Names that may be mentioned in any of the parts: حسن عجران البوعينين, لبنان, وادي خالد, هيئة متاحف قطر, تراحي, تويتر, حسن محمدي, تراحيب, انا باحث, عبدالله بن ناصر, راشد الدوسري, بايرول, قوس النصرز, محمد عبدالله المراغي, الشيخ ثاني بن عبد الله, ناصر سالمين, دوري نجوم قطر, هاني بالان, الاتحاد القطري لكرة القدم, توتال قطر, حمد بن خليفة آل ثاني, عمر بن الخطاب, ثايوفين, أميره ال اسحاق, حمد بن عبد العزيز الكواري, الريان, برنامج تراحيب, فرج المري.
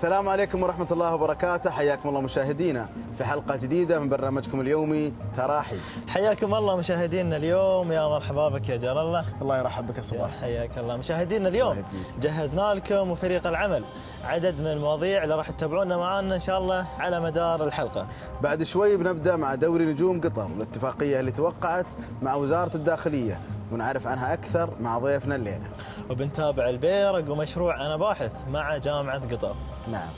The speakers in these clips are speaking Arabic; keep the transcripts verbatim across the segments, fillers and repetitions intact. السلام عليكم ورحمة الله وبركاته، حياكم الله مشاهدينا في حلقة جديدة من برنامجكم اليومي تراحي. حياكم الله مشاهدينا اليوم، يا مرحبا بك يا جلال الله. الله يرحب بك يا صباح. حياك الله مشاهدينا اليوم، جهزنا لكم وفريق العمل عدد من المواضيع اللي راح تتابعونا معنا ان شاء الله على مدار الحلقة. بعد شوي بنبدأ مع دوري نجوم قطر والاتفاقية اللي توقعت مع وزارة الداخلية، ونعرف عنها أكثر مع ضيفنا الليلة. وبنتابع البيرق ومشروع أنا باحث مع جامعة قطر. نعم.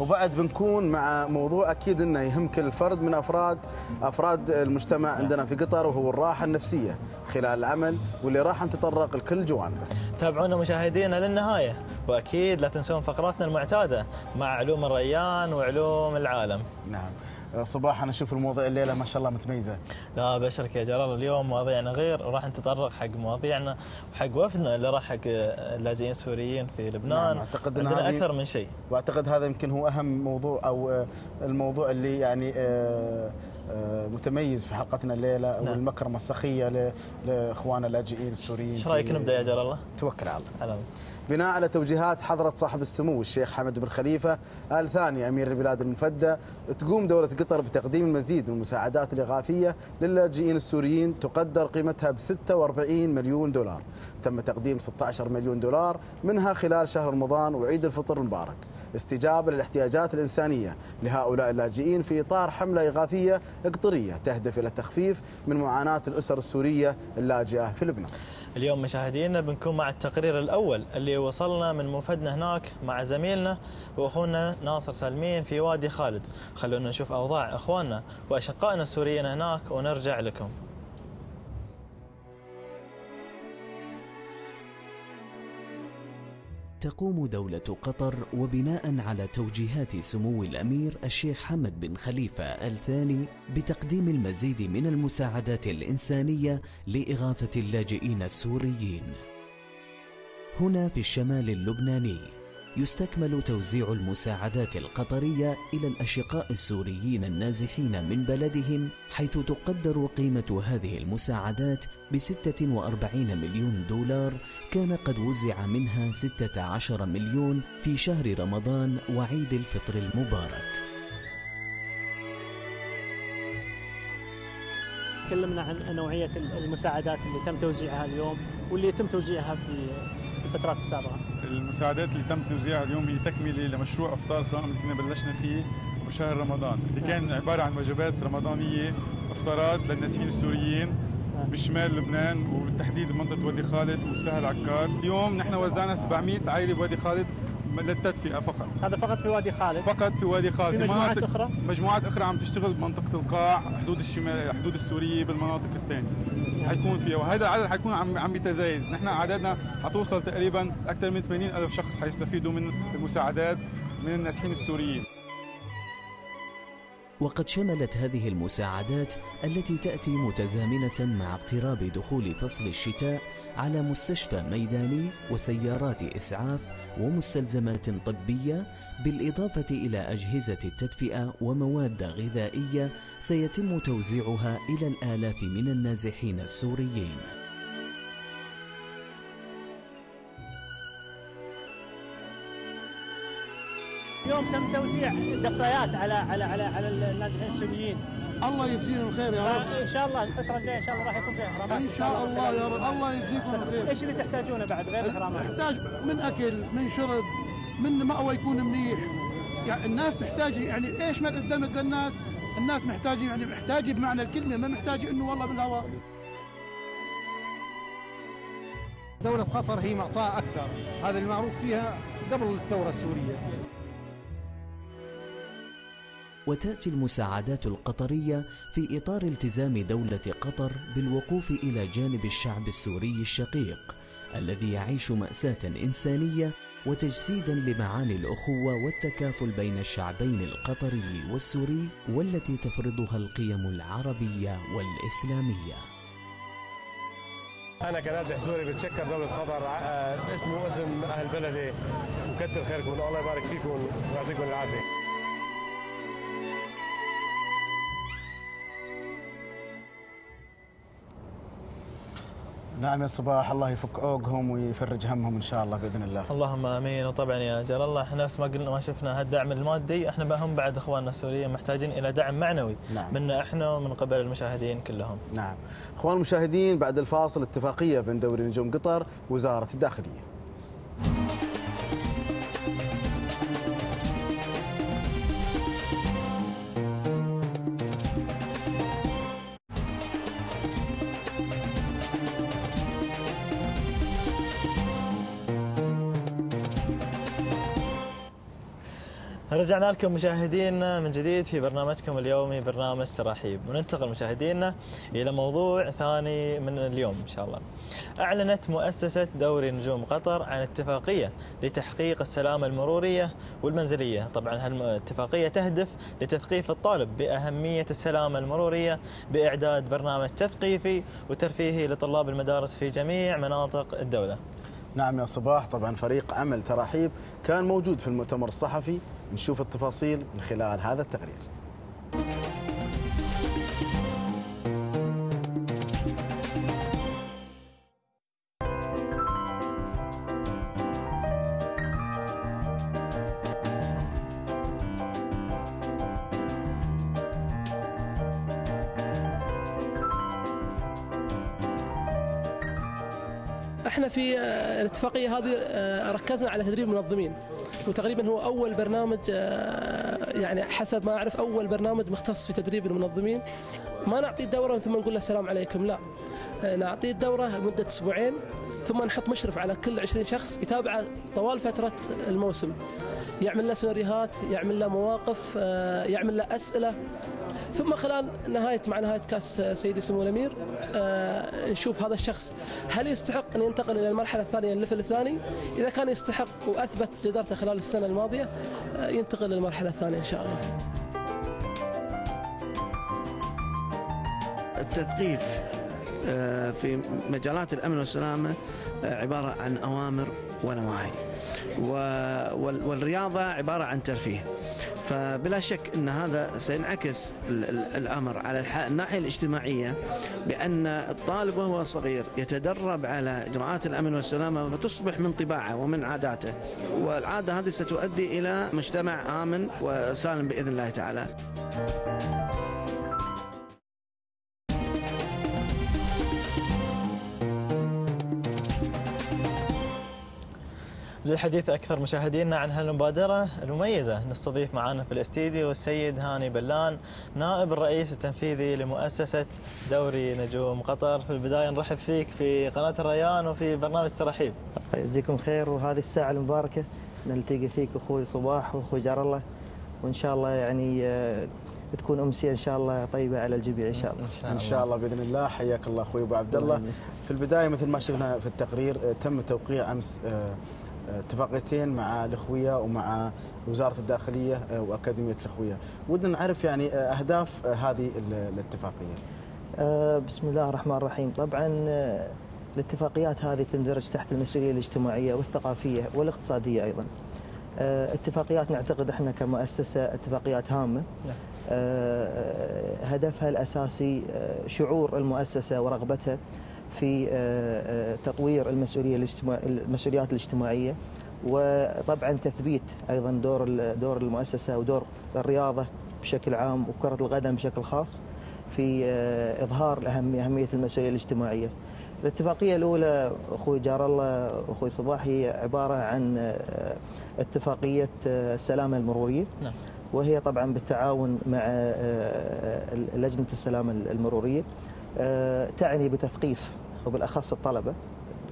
وبعد بنكون مع موضوع أكيد أنه يهم كل فرد من أفراد أفراد المجتمع عندنا في قطر، وهو الراحة النفسية خلال العمل، واللي راح نتطرق لكل جوانبه. تابعونا مشاهدينا للنهاية، وأكيد لا تنسون فقراتنا المعتادة مع علوم الريان وعلوم العالم. نعم. صباح، انا اشوف المواضيع الليله ما شاء الله متميزه. لا بشرك يا جلال، اليوم مواضيعنا غير، وراح نتطرق حق مواضيعنا وحق وفدنا اللي راح حق اللاجئين السوريين في لبنان. نعم، اعتقد ان هذا اكثر من شيء، واعتقد هذا يمكن هو اهم موضوع او الموضوع اللي يعني متميز في حلقتنا الليله. نعم. والمكرمه السخيه لاخواننا اللاجئين السوريين. ايش رايك نبدا يا جلال الله؟ توكل على الله. بناء على توجيهات حضرة صاحب السمو الشيخ حمد بن خليفة آل ثاني أمير البلاد المفدى، تقوم دولة قطر بتقديم المزيد من المساعدات الإغاثية للاجئين السوريين تقدر قيمتها ب ستة وأربعين مليون دولار. تم تقديم ستة عشر مليون دولار منها خلال شهر رمضان وعيد الفطر المبارك، استجابة للاحتياجات الإنسانية لهؤلاء اللاجئين في إطار حملة إغاثية قطرية تهدف إلى التخفيف من معاناة الأسر السورية اللاجئة في لبنان. اليوم مشاهدينا بنكون مع التقرير الأول اللي وصلنا من موفدنا هناك مع زميلنا وأخونا ناصر سالمين في وادي خالد. خلونا نشوف أوضاع أخواننا وأشقائنا السوريين هناك ونرجع لكم. تقوم دولة قطر وبناء على توجيهات سمو الأمير الشيخ حمد بن خليفة آل ثاني بتقديم المزيد من المساعدات الإنسانية لإغاثة اللاجئين السوريين. هنا في الشمال اللبناني يستكمل توزيع المساعدات القطرية إلى الأشقاء السوريين النازحين من بلدهم، حيث تقدر قيمة هذه المساعدات ب ستة وأربعين مليون دولار، كان قد وزع منها ستة عشر مليون في شهر رمضان وعيد الفطر المبارك. تكلمنا عن نوعية المساعدات اللي تم توزيعها اليوم واللي يتم توزيعها في الفترات السابقة. المساعدات اللي تم توزيعها اليوم هي تكملة لمشروع افطار صائم اللي كنا بلشنا فيه بشهر رمضان، اللي كان عبارة عن وجبات رمضانية، افطارات للنازحين السوريين بشمال لبنان وبالتحديد بمنطقة وادي خالد وسهل عكار. اليوم نحن وزعنا سبعمئة عائلة بوادي خالد للتدفئة فقط. هذا فقط في وادي خالد؟ فقط في وادي خالد. في مجموعات أخرى؟ مجموعات أخرى عم تشتغل بمنطقة القاع، حدود الشمال، حدود السورية بالمناطق الثانية. حيكون فيها، وهذا العدد حيكون عم عم يتزايد، نحن عددنا حتوصل تقريبا أكثر من ثمانين ألف شخص حيستفيدوا من المساعدات من النازحين السوريين. وقد شملت هذه المساعدات التي تأتي متزامنة مع اقتراب دخول فصل الشتاء على مستشفى ميداني وسيارات إسعاف ومستلزمات طبية، بالإضافة إلى أجهزة التدفئة ومواد غذائية سيتم توزيعها إلى الآلاف من النازحين السوريين. اليوم تم توزيع دفايات على على على على النازحين السوريين. الله يجزيهم الخير يا رب. ان شاء الله الفتره الجايه ان شاء الله راح يكون في احرامات. ان شاء الله يا رب، الله يجزيكم الخير. ايش اللي تحتاجونه بعد غير الاحرامات؟ نحتاج من اكل، من شرب، من مأوى يكون منيح. يعني الناس محتاجه، يعني ايش ما قدمت للناس، الناس محتاجه، يعني محتاجه بمعنى الكلمه، ما محتاجه انه والله بالهواء. دولة قطر هي معطاها اكثر، هذا المعروف فيها قبل الثوره السوريه. وتأتي المساعدات القطرية في إطار التزام دولة قطر بالوقوف إلى جانب الشعب السوري الشقيق الذي يعيش مأساة إنسانية، وتجسيدا لمعاني الأخوة والتكافل بين الشعبين القطري والسوري، والتي تفرضها القيم العربية والإسلامية. أنا كنازح سوري بتشكر دولة قطر باسمي واسم أهل بلدي، وكثر خيركم، الله يبارك فيكم ويعطيكم العافية. نعم يا صباح، الله يفك عوقهم ويفرج همهم ان شاء الله باذن الله. اللهم امين. وطبعا يا جلال الله احنا نفس ما قلنا ما شفنا هالدعم المادي، احنا بهم بعد اخواننا السوريين محتاجين الى دعم معنوي. نعم. منا احنا ومن قبل المشاهدين كلهم. نعم. اخوان المشاهدين بعد الفاصل اتفاقيه بين دوري نجوم قطر وزاره الداخليه. رجعنا لكم مشاهدينا من جديد في برنامجكم اليومي برنامج تراحيب، وننتقل مشاهدينا إلى موضوع ثاني من اليوم إن شاء الله. أعلنت مؤسسة دوري نجوم قطر عن اتفاقية لتحقيق السلامة المرورية والمنزلية. طبعا هالاتفاقية تهدف لتثقيف الطالب بأهمية السلامة المرورية بإعداد برنامج تثقيفي وترفيهي لطلاب المدارس في جميع مناطق الدولة. نعم يا صباح، طبعا فريق عمل تراحيب كان موجود في المؤتمر الصحفي، نشوف التفاصيل من خلال هذا التقرير. احنا في الاتفاقية هذه ركزنا على تدريب المنظمين، وتقريبا هو اول برنامج، يعني حسب ما اعرف اول برنامج مختص في تدريب المنظمين. ما نعطيه الدوره ثم نقول له السلام عليكم، لا، نعطيه الدوره مده اسبوعين ثم نحط مشرف على كل عشرين شخص يتابعه طوال فتره الموسم، يعمل له سيناريوهات، يعمل له مواقف، يعمل له اسئله، ثم خلال نهايه مع نهايه كاس سيدي سمو الامير آه نشوف هذا الشخص هل يستحق ان ينتقل الى المرحله الثانيه الليفل الثاني. اذا كان يستحق واثبت جدارته خلال السنه الماضيه آه ينتقل للمرحله الثانيه ان شاء الله. التثقيف آه في مجالات الامن والسلامه آه عباره عن اوامر ونواهي، والرياضه عباره عن ترفيه، فبلا شك ان هذا سينعكس الامر على الناحيه الاجتماعيه، بان الطالب وهو صغير يتدرب على اجراءات الامن والسلامه فتصبح من طباعه ومن عاداته، والعاده هذه ستؤدي الى مجتمع امن وسالم باذن الله تعالى. للحديث أكثر مشاهدينا عن هالمبادرة المميزة نستضيف معنا في الاستديو السيد هاني بالان، نائب الرئيس التنفيذي لمؤسسة دوري نجوم قطر. في البداية نرحب فيك في قناة الريان وفي برنامج ترحيب. يجزيكم خير، وهذه الساعة المباركة نلتقي فيك أخوي صباح وأخوي جار الله، وإن شاء الله يعني بتكون امسيه ان شاء الله طيبه على الجميع ان شاء الله. ان شاء الله, إن شاء الله باذن الله. حياك الله اخوي ابو عبد الله. في البدايه مثل ما شفنا في التقرير تم توقيع امس اتفاقيتين مع الاخويه ومع وزاره الداخليه واكاديميه الاخويه، ودنا نعرف يعني اهداف هذه الاتفاقيه. بسم الله الرحمن الرحيم. طبعا الاتفاقيات هذه تندرج تحت المسؤوليه الاجتماعيه والثقافيه والاقتصاديه ايضا. اتفاقيات نعتقد احنا كمؤسسه اتفاقيات هامه، هدفها الأساسي شعور المؤسسة ورغبتها في تطوير المسؤولية المسؤوليات الاجتماعية، وطبعا تثبيت أيضا دور دور المؤسسة ودور الرياضة بشكل عام وكرة القدم بشكل خاص في إظهار أهمية المسؤولية الاجتماعية. الاتفاقية الأولى أخوي جار الله وأخوي صباح هي عبارة عن اتفاقية السلامة المرورية. نعم. وهي طبعا بالتعاون مع لجنة السلامة المرورية، تعني بتثقيف وبالأخص الطلبة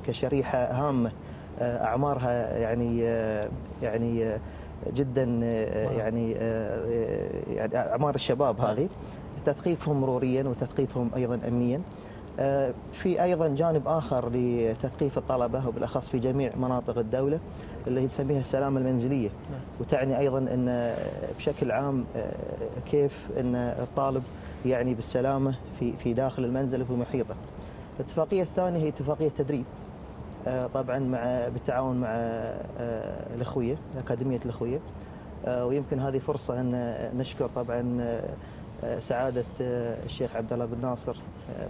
كشريحة هامة أعمارها يعني يعني جدا يعني يعني أعمار الشباب هذه، تثقيفهم مروريا وتثقيفهم أيضا أمنيا. في أيضا جانب آخر لتثقيف الطلبة وبالأخص في جميع مناطق الدولة اللي نسميها السلامة المنزلية، وتعني أيضا أن بشكل عام كيف أن الطالب يعني بالسلامة في في داخل المنزل وفي محيطه. الاتفاقية الثانية هي اتفاقية تدريب، طبعا مع بالتعاون مع الأخوية أكاديمية الأخوية، ويمكن هذه فرصة أن نشكر طبعا سعادة الشيخ عبدالله بن ناصر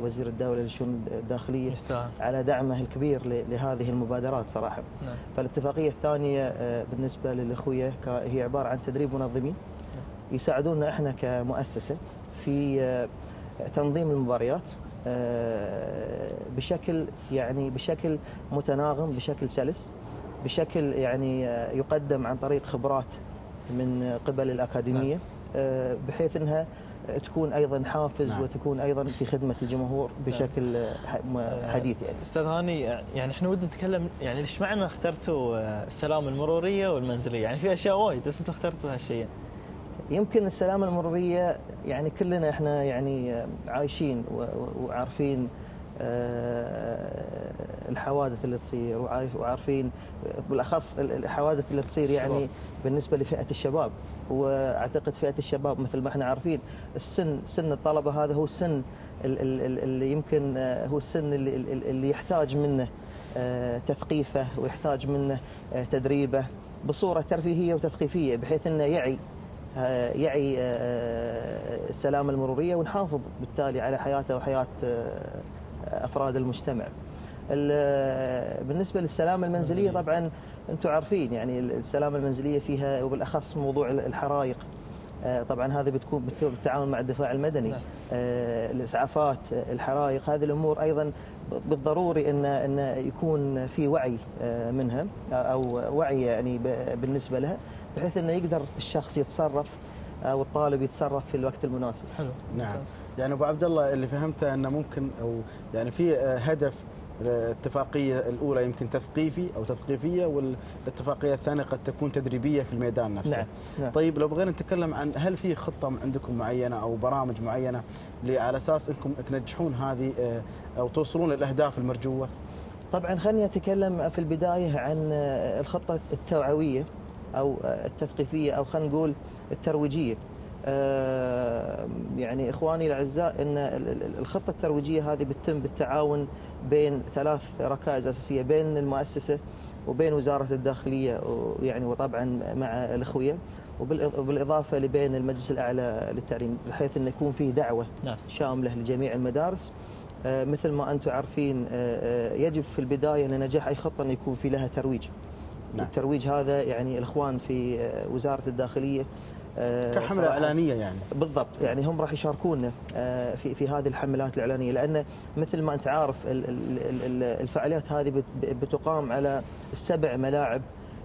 وزير الدولة للشؤون الداخلية على دعمه الكبير لهذه المبادرات صراحة. نعم. فالاتفاقية الثانية بالنسبة للأخوية هي عبارة عن تدريب منظمين يساعدوننا احنا كمؤسسة في تنظيم المباريات بشكل يعني بشكل متناغم، بشكل سلس، بشكل يعني يقدم عن طريق خبرات من قبل الأكاديمية. نعم. بحيث انها تكون ايضا حافز. نعم. وتكون ايضا في خدمه الجمهور بشكل حديث. يعني استاذ هاني، يعني احنا ودنا نتكلم يعني ليش معنى اخترتوا السلام المروريه والمنزليه؟ يعني في اشياء وايد بس انتم اخترتوا هالشيء. يمكن السلام المروريه يعني كلنا احنا يعني عايشين وعارفين الحوادث اللي تصير، وعارفين بالاخص الحوادث اللي تصير يعني شباب. بالنسبه لفئه الشباب، واعتقد فئه الشباب مثل ما احنا عارفين السن، سن الطلبه هذا هو السن اللي يمكن هو السن اللي, اللي يحتاج منه تثقيفه ويحتاج منه تدريبه بصوره ترفيهيه وتثقيفيه بحيث انه يعي يعي السلامه المروريه ونحافظ بالتالي على حياته وحياه أفراد المجتمع. بالنسبة للسلامة المنزلية طبعا أنتم عارفين يعني السلامة المنزلية فيها وبالأخص موضوع الحرائق، طبعا هذا بتكون بالتعاون مع الدفاع المدني. نعم. الإسعافات، الحرائق، هذه الأمور أيضا بالضروري أن أن يكون في وعي منها أو وعي يعني بالنسبة لها بحيث أنه يقدر الشخص يتصرف أو الطالب يتصرف في الوقت المناسب. حلو. نعم. يعني أبو عبد الله اللي فهمته أنه ممكن أو يعني في هدف الاتفاقية الأولى يمكن تثقيفي أو تثقيفية، والاتفاقية الثانية قد تكون تدريبية في الميدان نفسه. نعم. نعم. طيب لو بغينا نتكلم عن هل في خطة عندكم معينة أو برامج معينة على أساس أنكم تنجحون هذه أو توصلون للأهداف المرجوة؟ طبعا خلني أتكلم في البداية عن الخطة التوعوية أو التثقيفية أو خلينا نقول الترويجية. يعني إخواني الأعزاء أن الخطة الترويجية هذه بتتم بالتعاون بين ثلاث ركائز أساسية، بين المؤسسة وبين وزارة الداخلية ويعني وطبعا مع الأخوية، وبالإضافة لبين المجلس الأعلى للتعليم بحيث أن يكون فيه دعوة شاملة لجميع المدارس. مثل ما أنتم عارفين يجب في البداية لنجاح أي خطة أن يكون في لها ترويج. نعم. الترويج هذا يعني الإخوان في وزارة الداخلية كحملة إعلانية يعني بالضبط، يعني هم راح يشاركونا في في هذه الحملات الإعلانية، لأن مثل ما أنت عارف الفعاليات هذه بتقام على السبع ملاعب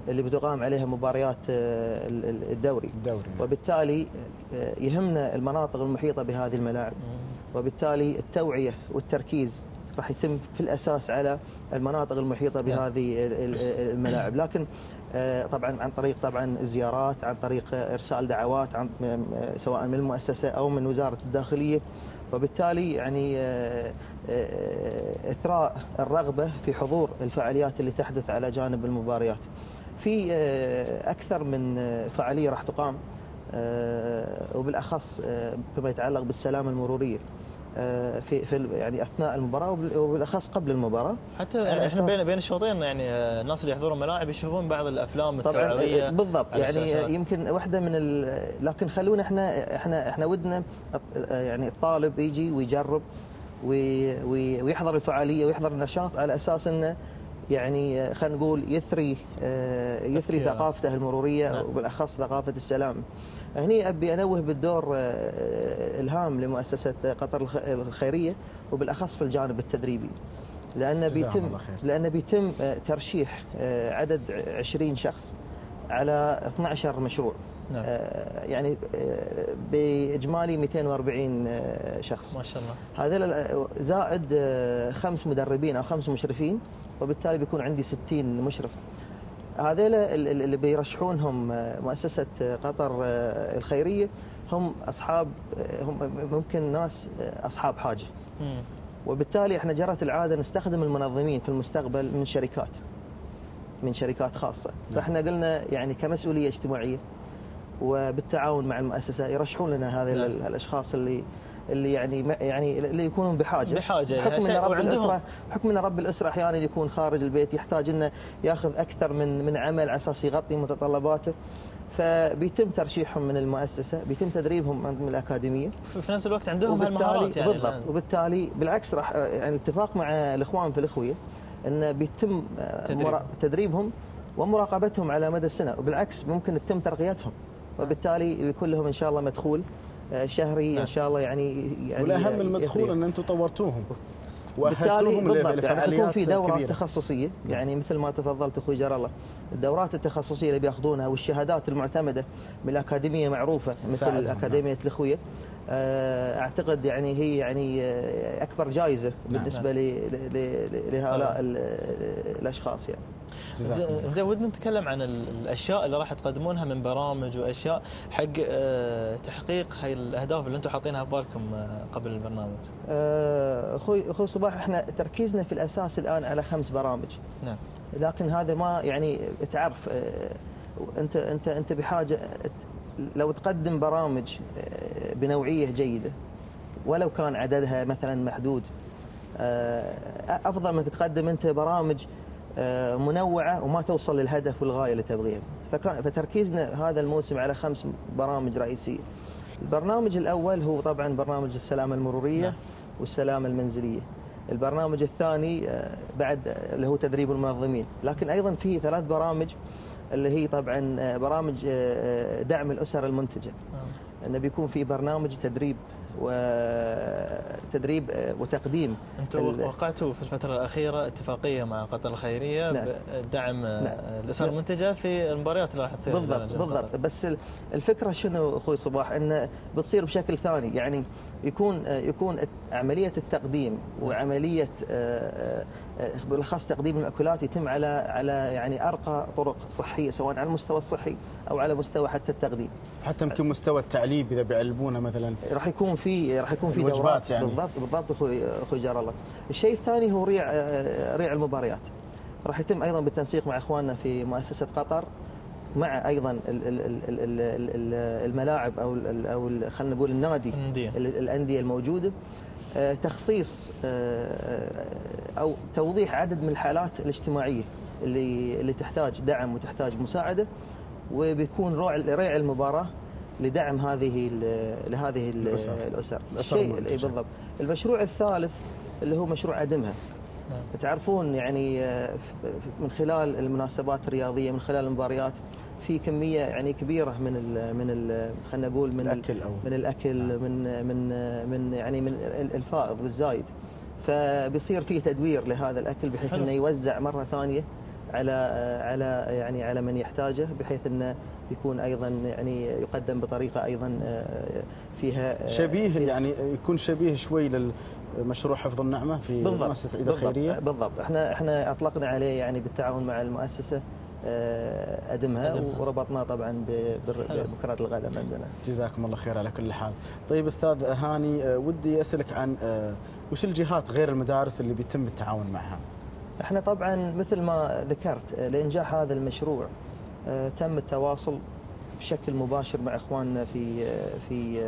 اللي بتقام عليها مباريات الدوري الدوري وبالتالي يهمنا المناطق المحيطة بهذه الملاعب، وبالتالي التوعية والتركيز راح يتم في الأساس على المناطق المحيطة بهذه الملاعب، لكن طبعا عن طريق طبعا الزيارات، عن طريق إرسال دعوات عن سواء من المؤسسة أو من وزارة الداخلية، وبالتالي يعني إثراء الرغبة في حضور الفعاليات اللي تحدث على جانب المباريات. في أكثر من فعالية راح تقام وبالأخص فيما يتعلق بالسلامة المرورية في في يعني اثناء المباراه وبالاخص قبل المباراه. حتى احنا بين بين الشوطين يعني الناس اللي يحضرون الملاعب يشوفون بعض الافلام التوعويه بالضبط، يعني يمكن واحده من لكن خلونا احنا احنا احنا ودنا يعني الطالب يجي ويجرب ويحضر الفعاليه ويحضر النشاط على اساس انه يعني خلينا نقول يثري يثري ثقافته المروريه وبالاخص ثقافه السلام. هني ابي انوه بالدور الهام لمؤسسه قطر الخيريه وبالاخص في الجانب التدريبي، لان بيتم لان بيتم ترشيح عدد عشرين شخص على اثني عشر مشروع. نعم. يعني باجمالي مئتين وأربعين شخص ما شاء الله، هذول زائد خمس مدربين او خمس مشرفين، وبالتالي بيكون عندي ستين مشرف. هذول اللي بيرشحونهم مؤسسة قطر الخيرية هم أصحاب هم ممكن ناس أصحاب حاجة، وبالتالي احنا جرت العادة نستخدم المنظمين في المستقبل من شركات من شركات خاصة. فاحنا قلنا يعني كمسؤولية اجتماعية وبالتعاون مع المؤسسة يرشحون لنا هذه الأشخاص اللي اللي يعني يعني اللي يكونون بحاجه بحاجه بحكم ان رب الاسره بحكم ان رب الاسره احيانا يكون خارج البيت، يحتاج انه ياخذ اكثر من من عمل على اساس يغطي متطلباته، فبيتم ترشيحهم من المؤسسه، بيتم تدريبهم من الاكاديميه، في نفس الوقت عندهم هالمهارات يعني بالضبط. وبالتالي بالعكس راح يعني اتفاق مع الاخوان في الاخويه انه بيتم تدريب. تدريبهم ومراقبتهم على مدى السنه، وبالعكس ممكن تتم ترقيتهم، وبالتالي بيكون لهم ان شاء الله مدخول شهري ان شاء الله يعني, يعني والاهم المدخول ان انتم طورتوهم وأهلتوهم للفعاليات. يكون في دورات كبيرة تخصصيه، يعني مثل ما تفضلت اخوي جار الله، الدورات التخصصيه اللي بياخذونها والشهادات المعتمده من الاكاديميه معروفه مثل اكاديميه الاخويه، اعتقد يعني هي يعني اكبر جائزه بالنسبه لهؤلاء الاشخاص. يعني زين، ودنا نتكلم عن الاشياء اللي راح تقدمونها من برامج واشياء حق تحقيق هاي الاهداف اللي انتم حاطينها ببالكم قبل البرنامج. اخوي اخوي صباح، احنا تركيزنا في الاساس الان على خمس برامج. نعم. لكن هذا ما يعني تعرف انت انت انت بحاجه لو تقدم برامج بنوعيه جيده ولو كان عددها مثلا محدود، افضل انك تقدم انت برامج منوعه وما توصل للهدف والغايه اللي تبغيها. فتركيزنا هذا الموسم على خمس برامج رئيسيه. البرنامج الاول هو طبعا برنامج السلامه المروريه والسلامه المنزليه. البرنامج الثاني بعد اللي هو تدريب المنظمين، لكن ايضا فيه ثلاث برامج اللي هي طبعا برامج دعم الاسر المنتجه. انه بيكون في برنامج تدريب وتدريب وتقديم. انتم وقعتوا في الفتره الاخيره اتفاقيه مع قطر الخيريه. نعم. بدعم. نعم. الاسر المنتجه في المباريات اللي راح تصير بالضبط بالضبط. بس الفكره شنو اخوي صباح، انه بتصير بشكل ثاني، يعني يكون يكون عمليه التقديم وعمليه بالاخص تقديم المأكولات يتم على على يعني ارقى طرق صحيه، سواء على المستوى الصحي او على مستوى حتى التقديم، حتى يمكن مستوى التعليب اذا بيعلبونه مثلا راح يكون في راح يكون في دورات يعني. بالضبط بالضبط اخوي اخوي جار الله. الشيء الثاني هو ريع ريع المباريات، راح يتم ايضا بالتنسيق مع اخواننا في مؤسسه قطر، مع ايضا الملاعب او او خلينا نقول النادي الانديه الموجوده، تخصيص او توضيح عدد من الحالات الاجتماعيه اللي اللي تحتاج دعم وتحتاج مساعده، وبيكون ريع المباراه لدعم هذه لهذه الاسر, الأسر. الشيء بالضبط. المشروع الثالث اللي هو مشروع عدمها. نعم. تعرفون يعني من خلال المناسبات الرياضيه، من خلال المباريات، في كميه يعني كبيره من ال من ال خلينا نقول من الاكل من الاكل من من من يعني من الفائض والزايد، فبيصير في تدوير لهذا الاكل بحيث انه يوزع مره ثانيه على على يعني على من يحتاجه، بحيث انه يكون ايضا يعني يقدم بطريقه ايضا فيها شبيه فيها يعني يكون شبيه شوي لل مشروع حفظ النعمه في مؤسسه ايد الخيريه. بالضبط. احنا احنا اطلقنا عليه يعني بالتعاون مع المؤسسه ادمها، أدمها. وربطناه طبعا بكره القدم عندنا. جزاكم الله خير على كل حال. طيب استاذ هاني، ودي اسالك عن وش الجهات غير المدارس اللي بيتم التعاون معها؟ احنا طبعا مثل ما ذكرت لانجاح هذا المشروع تم التواصل بشكل مباشر مع اخواننا في في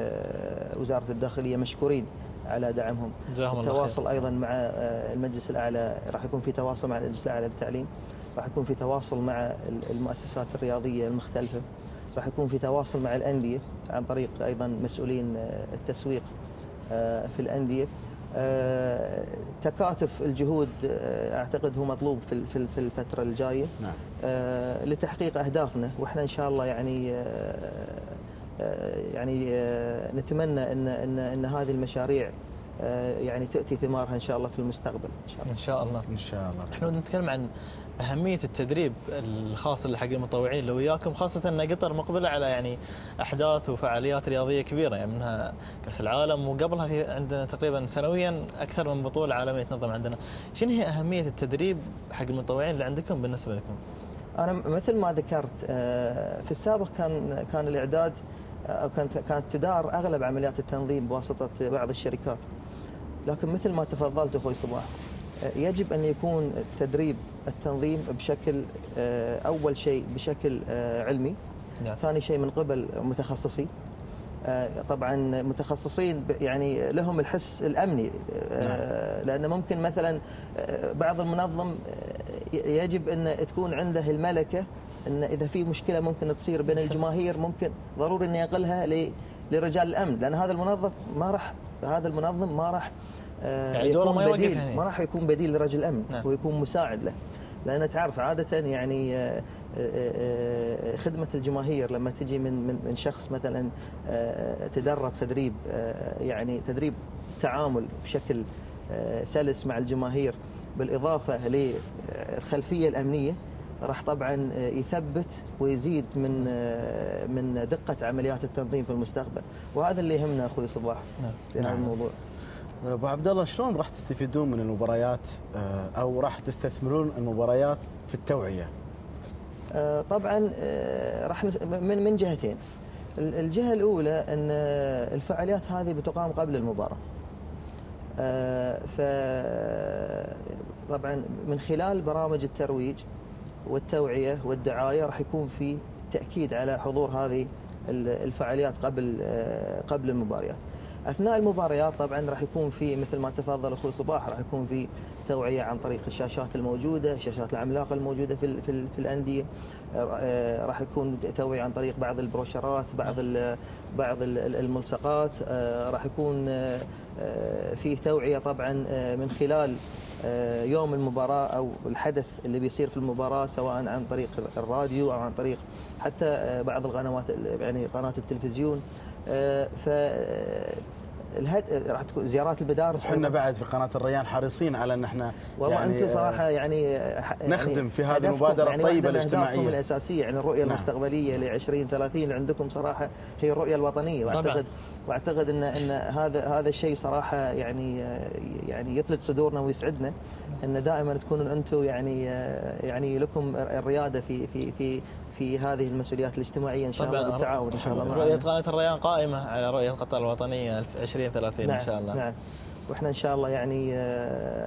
وزاره الداخليه، مشكورين على دعمهم. التواصل ايضا مع المجلس الاعلى، راح يكون في تواصل مع المجلس الاعلى للتعليم، راح يكون في تواصل مع المؤسسات الرياضيه المختلفه، راح يكون في تواصل مع الانديه عن طريق ايضا مسؤولين التسويق في الانديه. تكاتف الجهود اعتقد هو مطلوب في في الفتره الجايه. نعم. لتحقيق اهدافنا، واحنا ان شاء الله يعني يعني نتمنى ان ان ان هذه المشاريع يعني تاتي ثمارها ان شاء الله في المستقبل ان شاء الله. ان شاء الله ان شاء الله. احنا نتكلم عن اهميه التدريب الخاص اللي حق المتطوعين لو وياكم، خاصه ان قطر مقبله على يعني احداث وفعاليات رياضيه كبيره، يعني منها كاس العالم، وقبلها في عندنا تقريبا سنويا اكثر من بطوله عالميه تنظم عندنا. شنو هي اهميه التدريب حق المتطوعين اللي عندكم بالنسبه لكم؟ انا مثل ما ذكرت في السابق كان كان الاعداد كانت كانت تدار اغلب عمليات التنظيم بواسطه بعض الشركات، لكن مثل ما تفضلت اخوي صباح يجب ان يكون تدريب التنظيم بشكل اول شيء بشكل علمي. نعم. ثاني شيء من قبل متخصصي، طبعا متخصصين يعني لهم الحس الأمني، لأن ممكن مثلا بعض المنظم يجب أن تكون عنده الملكة أن إذا في مشكلة ممكن تصير بين الجماهير ممكن ضروري أن يقلها لرجال الأمن، لأن هذا المنظم ما راح هذا المنظم ما راح يكون ما بديل ما راح يكون بديل لرجل الأمن، هو يكون مساعد له، لأن تعرف عادة يعني خدمة الجماهير لما تجي من من شخص مثلا تدرب تدريب يعني تدريب تعامل بشكل سلس مع الجماهير بالإضافة للخلفية الأمنية راح طبعا يثبت ويزيد من من دقة عمليات التنظيم في المستقبل، وهذا اللي يهمنا اخوي صباح في هذا الموضوع. ابو عبد الله، شلون راح تستفيدون من المباريات او راح تستثمرون المباريات في التوعية؟ طبعا راح من من جهتين. الجهة الأولى ان الفعاليات هذه بتقام قبل المباراة. فطبعا من خلال برامج الترويج والتوعية والدعاية راح يكون في تأكيد على حضور هذه الفعاليات قبل قبل المباريات. أثناء المباريات طبعا راح يكون في مثل ما تفضل أخوي صباح راح يكون في توعية عن طريق الشاشات الموجودة، الشاشات العملاقة الموجودة في في الأندية، راح يكون توعية عن طريق بعض البروشرات، بعض بعض الملصقات، راح يكون في توعية طبعا من خلال يوم المباراة أو الحدث اللي بيصير في المباراة سواء عن طريق الراديو أو عن طريق حتى بعض القنوات يعني قناة التلفزيون. ف الهد... راح تكون زيارات المدارس. احنا بعد في قناه الريان حريصين على ان احنا والله يعني انتم صراحه يعني نخدم في هذه المبادره يعني الطيبه الاجتماعيه. اهدافكم الاساسيه يعني الرؤيه نعم. المستقبليه ل عشرين ثلاثين عندكم صراحه هي الرؤيه الوطنيه، واعتقد واعتقد ان ان هذا هذا الشيء صراحه يعني يعني يثلج صدورنا ويسعدنا ان دائما تكونوا انتم يعني يعني لكم الرياده في في في في هذه المسؤوليات الاجتماعيه ان شاء الله بالتعاون ان شاء الله. رؤيه قناه الريان قائمه على رؤيه قطر الوطنيه ألفين وثلاثين نعم ان شاء الله. نعم واحنا ان شاء الله يعني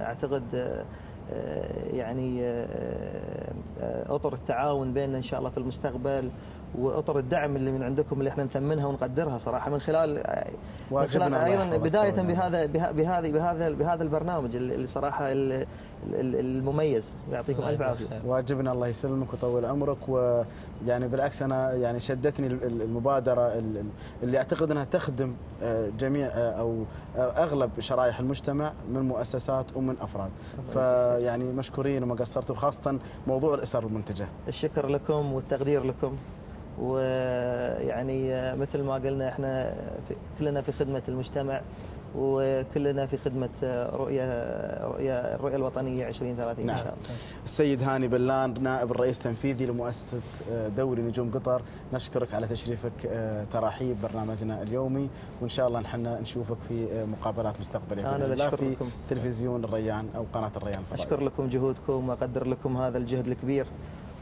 اعتقد يعني اطر التعاون بيننا ان شاء الله في المستقبل واطر الدعم اللي من عندكم اللي احنا نثمنها ونقدرها صراحه من خلال من خلال ايضا بدايه بهذا بهذه بهذا بهذا البرنامج اللي صراحه المميز. يعطيكم الف عافيه. واجبنا الله يسلمك ويطول عمرك، ويعني بالعكس انا يعني شدتني المبادره اللي اعتقد انها تخدم جميع او اغلب شرائح المجتمع من مؤسسات ومن افراد، فيعني مشكورين وما قصرتوا، وخاصه موضوع الاسر المنتجه. الشكر لكم والتقدير لكم، ويعني مثل ما قلنا احنا كلنا في خدمه المجتمع وكلنا في خدمه رؤيه رؤيه الرؤيه الوطنيه عشرين ثلاثين نعم. ان شاء الله. السيد هاني بالان نائب الرئيس التنفيذي لمؤسسه دوري نجوم قطر، نشكرك على تشريفك تراحيب برنامجنا اليومي، وان شاء الله نحن نشوفك في مقابلات مستقبليه انا لا في لكم. تلفزيون الريان او قناه الريان. اشكر لكم جهودكم واقدر لكم هذا الجهد الكبير،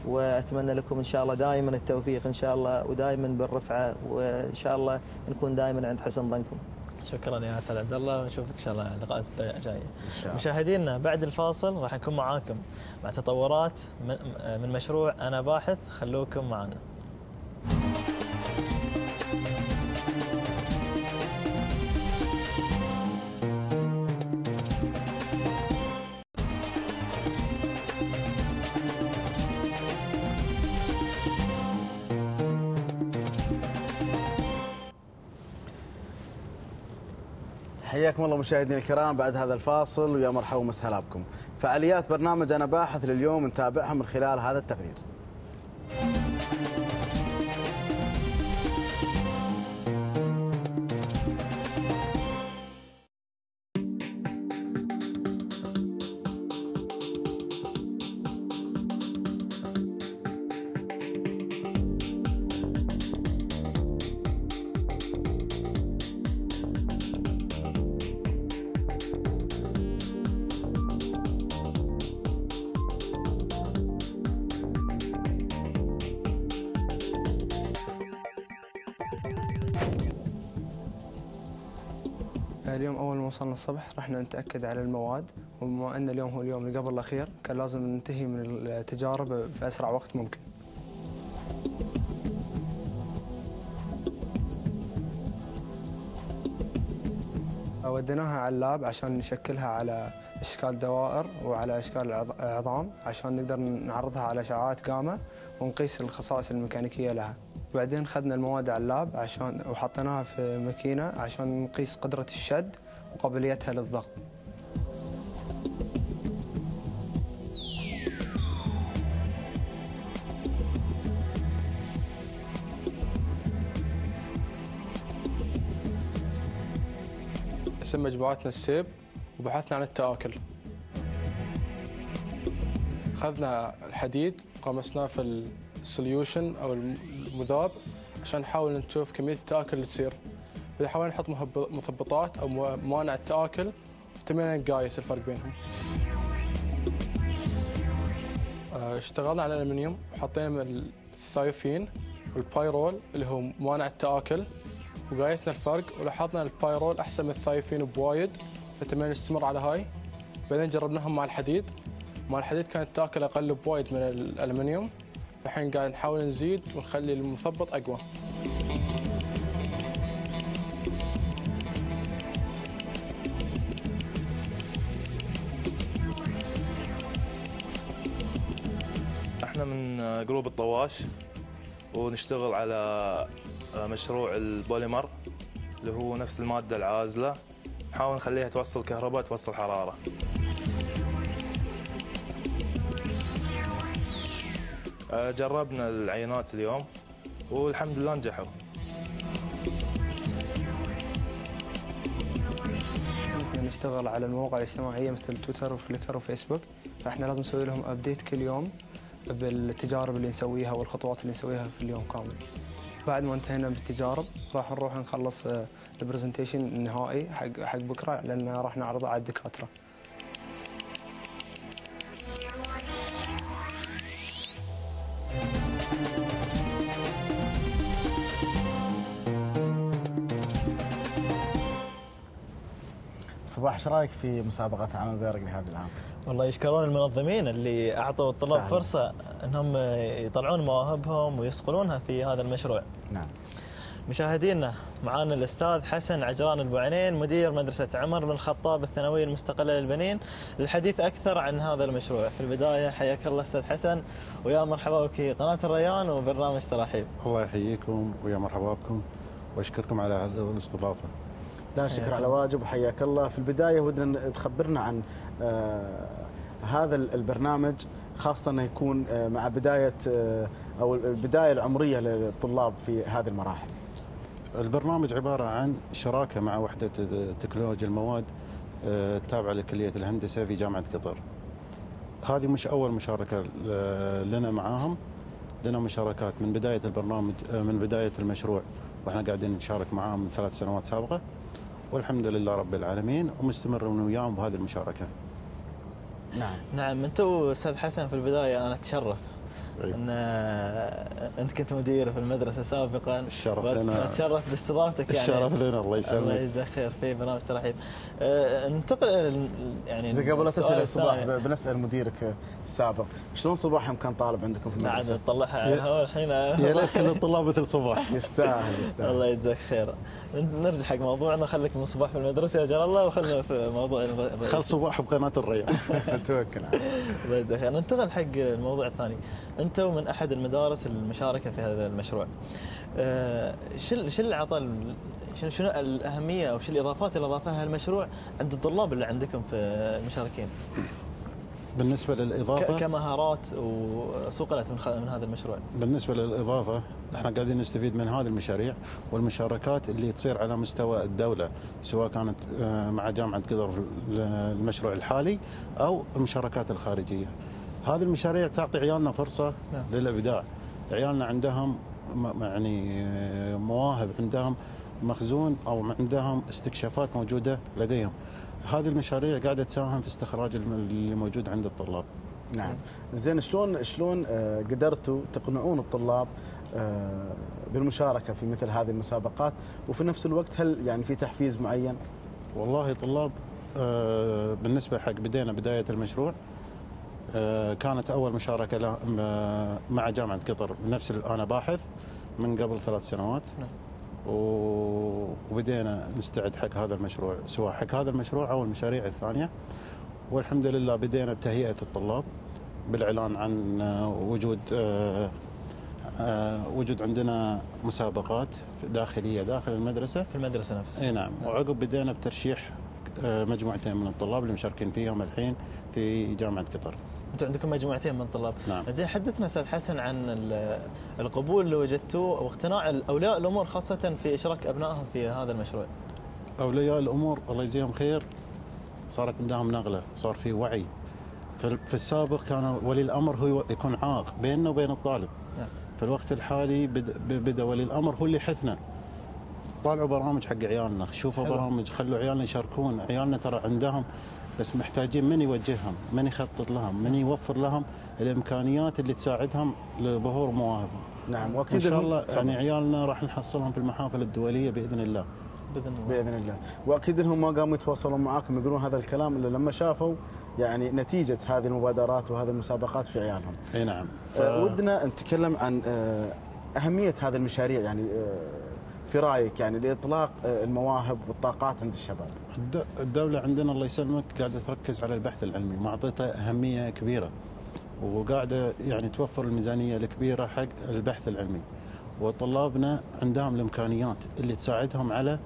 واتمنى لكم ان شاء الله دائما التوفيق ان شاء الله ودائما بالرفعه، وان شاء الله نكون دائما عند حسن ظنكم. شكرا يا استاذ عبد الله، ونشوفك ان شاء الله لقاءات الجايه. مشاهدينا بعد الفاصل راح نكون معاكم مع تطورات من مشروع انا باحث، خلوكم معنا. حياكم الله مشاهدينا الكرام بعد هذا الفاصل، ويا مرحبا ومسهلا بكم. فعاليات برنامج أنا باحث لليوم نتابعها من خلال هذا التقرير. اليوم أول ما وصلنا الصبح رحنا نتأكد على المواد، وبما أن اليوم هو اليوم اللي قبل الأخير كان لازم ننتهي من التجارب في أسرع وقت ممكن. وديناها على اللاب عشان نشكلها على اشكال دوائر وعلى اشكال عظام عشان نقدر نعرضها على اشعاعات جاما ونقيس الخصائص الميكانيكيه لها. وبعدين خدنا المواد على اللاب عشان وحطيناها في ماكينه عشان نقيس قدره الشد وقابليتها للضغط. اسم مجموعتنا السيب وبحثنا عن التآكل. أخذنا الحديد قمصناه في السوليوشن أو المذاب عشان نحاول نشوف كمية التآكل اللي تصير. إذا حاولنا نحط مثبطات أو موانع التآكل تمينا نقايس الفرق بينهم. اشتغلنا على الألمنيوم وحطينا الثايوفين والبايرول اللي هو موانع التآكل. وقايسنا الفرق ولاحظنا البايرول احسن من الثايوفين بوايد فتمينا نستمر على هاي. بعدين جربناهم مع الحديد، مع الحديد كانت تاكل اقل بوايد من الالمنيوم، فالحين قاعد نحاول نزيد ونخلي المثبط اقوى. احنا من جروب الطواش ونشتغل على مشروع البوليمر اللي هو نفس المادة العازلة، نحاول نخليها توصل كهرباء توصل حرارة. جربنا العينات اليوم والحمد لله نجحوا. احنا نشتغل على المواقع الاجتماعية مثل تويتر وفليكر وفيسبوك، فاحنا لازم نسوي لهم ابديت كل يوم بالتجارب اللي نسويها والخطوات اللي نسويها في اليوم كامل. بعد ما انتهينا بالتجارب راح نروح نخلص البرزنتيشن النهائي حق حق بكره لان راح نعرضه على الدكاتره. صباح، ايش رايك في مسابقه عمل بيرق لهذا العام؟ والله يشكرون المنظمين اللي اعطوا الطلاب سهل. فرصه انهم يطلعون مواهبهم ويصقلونها في هذا المشروع. نعم. مشاهدينا، معانا الاستاذ حسن عجران البوعينين مدير مدرسه عمر بن الخطاب الثانويه المستقله للبنين للحديث اكثر عن هذا المشروع. في البدايه حياك الله استاذ حسن ويا مرحبا بك في قناه الريان وبرنامج تراحيب. الله يحييكم ويا مرحبا بكم واشكركم على الاستضافه. لا شكر على واجب وحياك الله. في البدايه ودنا تخبرنا عن هذا البرنامج، خاصه انه يكون مع بدايه او البدايه العمريه للطلاب في هذه المراحل. البرنامج عباره عن شراكه مع وحده تكنولوجيا المواد التابعه لكليه الهندسه في جامعه قطر. هذه مش اول مشاركه لنا معاهم، لنا مشاركات من بدايه البرنامج من بدايه المشروع واحنا قاعدين نشارك معاهم من ثلاث سنوات سابقه. والحمد لله رب العالمين ومستمرون وياهم بهذه المشاركه. نعم. نعم، انتم استاذ حسن في البدايه انا اتشرف أيوة. ان انت كنت مدير في المدرسه سابقا. الشرف لنا. اتشرف باستضافتك يعني. الشرف لنا الله يسلمك. الله يجزاك خير في برنامج تراحيب. أه ننتقل يعني زي قبل اسئله صباح بنسال مديرك السابق شلون صباحهم كان طالب عندكم في المدرسه؟ نعم تطلعها على الهواء الحين. يا ريت كل الطلاب مثل صباح. يستاهل يستاهل. الله يجزاك خير. نرجع حق موضوعنا، خليك من صباح في المدرسه يا جلال الله وخلنا في موضوع الرئيسي. خل صباح بقناه الريان. توكل على الله يجزاك خير. ننتقل حق الموضوع الثاني. انتم من احد المدارس المشاركه في هذا المشروع. شو شو اللي عطى شنو الاهميه او شو الاضافات اللي اضافها المشروع عند الطلاب اللي عندكم في المشاركين؟ بالنسبه للاضافه كمهارات وصقلت من, من هذا المشروع. بالنسبه للاضافه احنا قاعدين نستفيد من هذه المشاريع والمشاركات اللي تصير على مستوى الدوله، سواء كانت مع جامعه قطر المشروع الحالي او المشاركات الخارجيه. هذه المشاريع تعطي عيالنا فرصه نعم. للابداع. عيالنا عندهم يعني مواهب، عندهم مخزون او عندهم استكشافات موجوده لديهم. هذه المشاريع قاعده تساهم في استخراج اللي موجود عند الطلاب. نعم. زين، شلون شلون قدرتوا تقنعون الطلاب بالمشاركه في مثل هذه المسابقات وفي نفس الوقت هل يعني في تحفيز معين؟ والله طلاب بالنسبه حق بدينا بدايه المشروع كانت أول مشاركة له مع جامعة قطر بنفس أنا باحث من قبل ثلاث سنوات وبدينا نستعد حق هذا المشروع، سواء حق هذا المشروع أو المشاريع الثانية. والحمد لله بدينا بتهيئة الطلاب بالإعلان عن وجود وجود عندنا مسابقات داخلية داخل المدرسة في المدرسة نفسها. اي نعم. وعقب بدينا بترشيح مجموعتين من الطلاب اللي مشاركين فيهم الحين في جامعة قطر. انتم عندكم مجموعتين من الطلاب. نعم. زين، حدثنا استاذ حسن عن القبول اللي وجدتوه واقتناع اولياء الامور خاصة في اشراك ابنائهم في هذا المشروع. اولياء الامور الله يجزيهم خير صارت عندهم نغلة، صار في وعي. في السابق كان ولي الامر هو يكون عاق بيننا وبين الطالب. نعم. في الوقت الحالي بدا ولي الامر هو اللي يحثنا، طالعوا برامج حق عيالنا، شوفوا برامج، خلوا عيالنا يشاركون، عيالنا ترى عندهم، بس محتاجين من يوجههم، من يخطط لهم، من يوفر لهم الامكانيات اللي تساعدهم لظهور مواهبهم. نعم. واكيد ان شاء الله يعني عيالنا راح نحصلهم في المحافل الدوليه باذن الله. باذن الله باذن الله. واكيد انهم ما قاموا يتواصلون معاكم يقولون هذا الكلام الا لما شافوا يعني نتيجه هذه المبادرات وهذه المسابقات في عيالهم. اي نعم. ف... ودنا نتكلم عن اهميه هذه المشاريع، يعني في رايك يعني لاطلاق المواهب والطاقات عند الشباب. الدوله عندنا الله يسلمك قاعده تركز على البحث العلمي ومعطيته اهميه كبيره، وقاعده يعني توفر الميزانيه الكبيره حق البحث العلمي. وطلابنا عندهم الامكانيات اللي تساعدهم على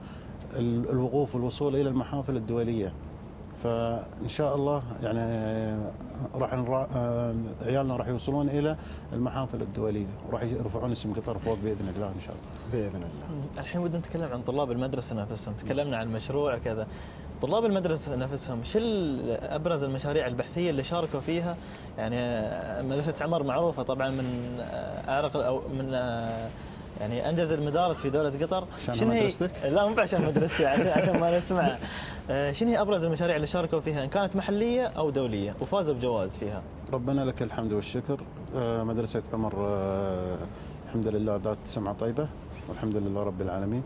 الوقوف والوصول الى المحافل الدوليه. فان شاء الله يعني راح نرا... عيالنا راح يوصلون الى المحافل الدوليه وراح يرفعون اسم قطر فوق باذن الله ان شاء الله. باذن الله. الحين ودنا نتكلم عن طلاب المدرسه نفسهم، تكلمنا عن مشروع كذا. طلاب المدرسه نفسهم شو ابرز المشاريع البحثيه اللي شاركوا فيها؟ يعني مدرسه عمر معروفه طبعا من اعرق او من يعني انجز المدارس في دوله قطر. شنو مدرستك؟ لا مو عشان مدرستي، عشان ما نسمع. شنو هي ابرز المشاريع اللي شاركوا فيها ان كانت محليه او دوليه وفازوا بجوائز فيها؟ ربنا لك الحمد والشكر. مدرسه عمر الحمد لله ذات سمعه طيبه والحمد لله رب العالمين.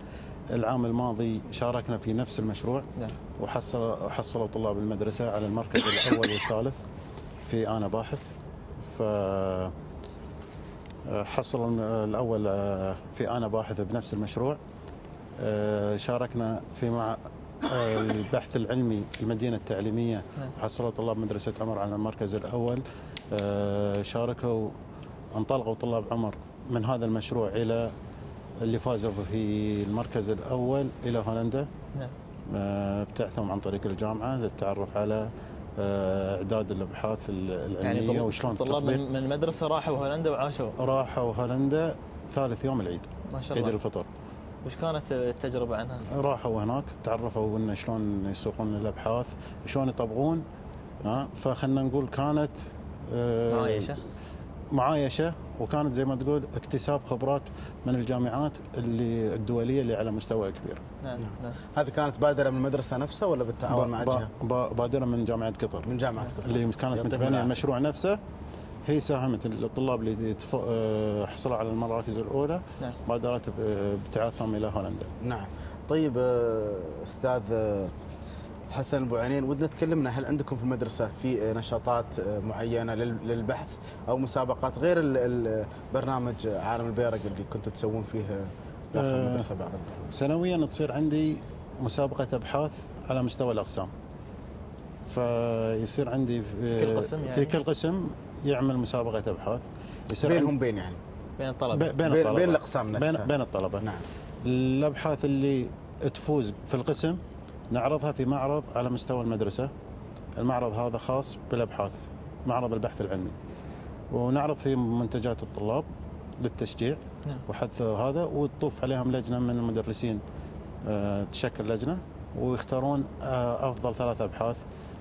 العام الماضي شاركنا في نفس المشروع. نعم. وحصل حصلوا طلاب المدرسه على المركز الاول والثالث في انا باحث. ف حصل الاول في انا باحث بنفس المشروع. شاركنا في مع البحث العلمي في المدينه التعليميه وحصلوا طلاب مدرسه عمر على المركز الاول. شاركوا انطلقوا طلاب عمر من هذا المشروع الى اللي فازوا في المركز الاول الى هولندا. نعم. ابتعثهم عن طريق الجامعه للتعرف على اعداد الابحاث العلميه. يعني وشلون طلاب من المدرسه راحوا هولندا وعاشوا راحوا هولندا ثالث يوم العيد. ما شاء الله. عيد الفطر. وش كانت التجربه عنها؟ راحوا هناك تعرفوا ان شلون يسوقون الابحاث وشلون يطبقون. ها فخلنا نقول كانت معايشه معايشه وكانت زي ما تقول اكتساب خبرات من الجامعات اللي الدوليه اللي على مستوى كبير. نعم. نعم. هذه كانت بادره من المدرسه نفسها ولا بالتعاون مع الجهه؟ بادره من جامعه قطر. من جامعه قطر. اللي كانت متبنيه المشروع نفسه، هي ساهمت الطلاب اللي تف... حصلوا على المراكز الاولى. نعم. بادرت بابتعاثهم الى هولندا. نعم. طيب استاذ حسن البوعينين، ودنا تكلمنا هل عندكم في المدرسة في نشاطات معينة للبحث أو مسابقات غير البرنامج عالم البيرق اللي كنتوا تسوون فيه داخل المدرسة بعض الدول؟ سنويا تصير عندي مسابقة أبحاث على مستوى الأقسام. فيصير عندي في كل قسم يعني في كل قسم يعمل مسابقة أبحاث بينهم بين يعني بين الطلبة بين الطلبة بين الأقسام نفسها بين الطلبة. نعم. الأبحاث اللي تفوز في القسم نعرضها في معرض على مستوى المدرسة. المعرض هذا خاص بالأبحاث، معرض البحث العلمي، ونعرض فيه منتجات الطلاب للتشجيع. نعم. وحث هذا، وتطوف عليهم لجنة من المدرسين، تشكل لجنة ويختارون أفضل ثلاث أبحاث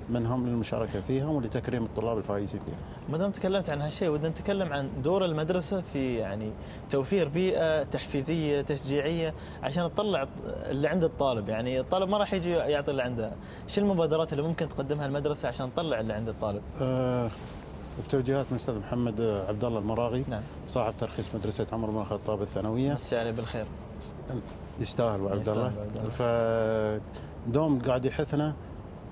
منهم للمشاركة فيهم ولتكريم الطلاب الفائزين فيها. ما دام تكلمت عن هالشيء ودنا نتكلم عن دور المدرسة في يعني توفير بيئة تحفيزية تشجيعية عشان تطلع اللي عند الطالب، يعني الطالب ما راح يجي يعطي اللي عنده. شو المبادرات اللي ممكن تقدمها المدرسة عشان تطلع اللي عند الطالب؟ أه بتوجيهات من الأستاذ محمد عبدالله المراغي. نعم. صاحب ترخيص مدرسة عمر بن الخطاب الثانوية. مسي عليه بالخير. يستاهل وعبد الله. فدوم قاعد يحثنا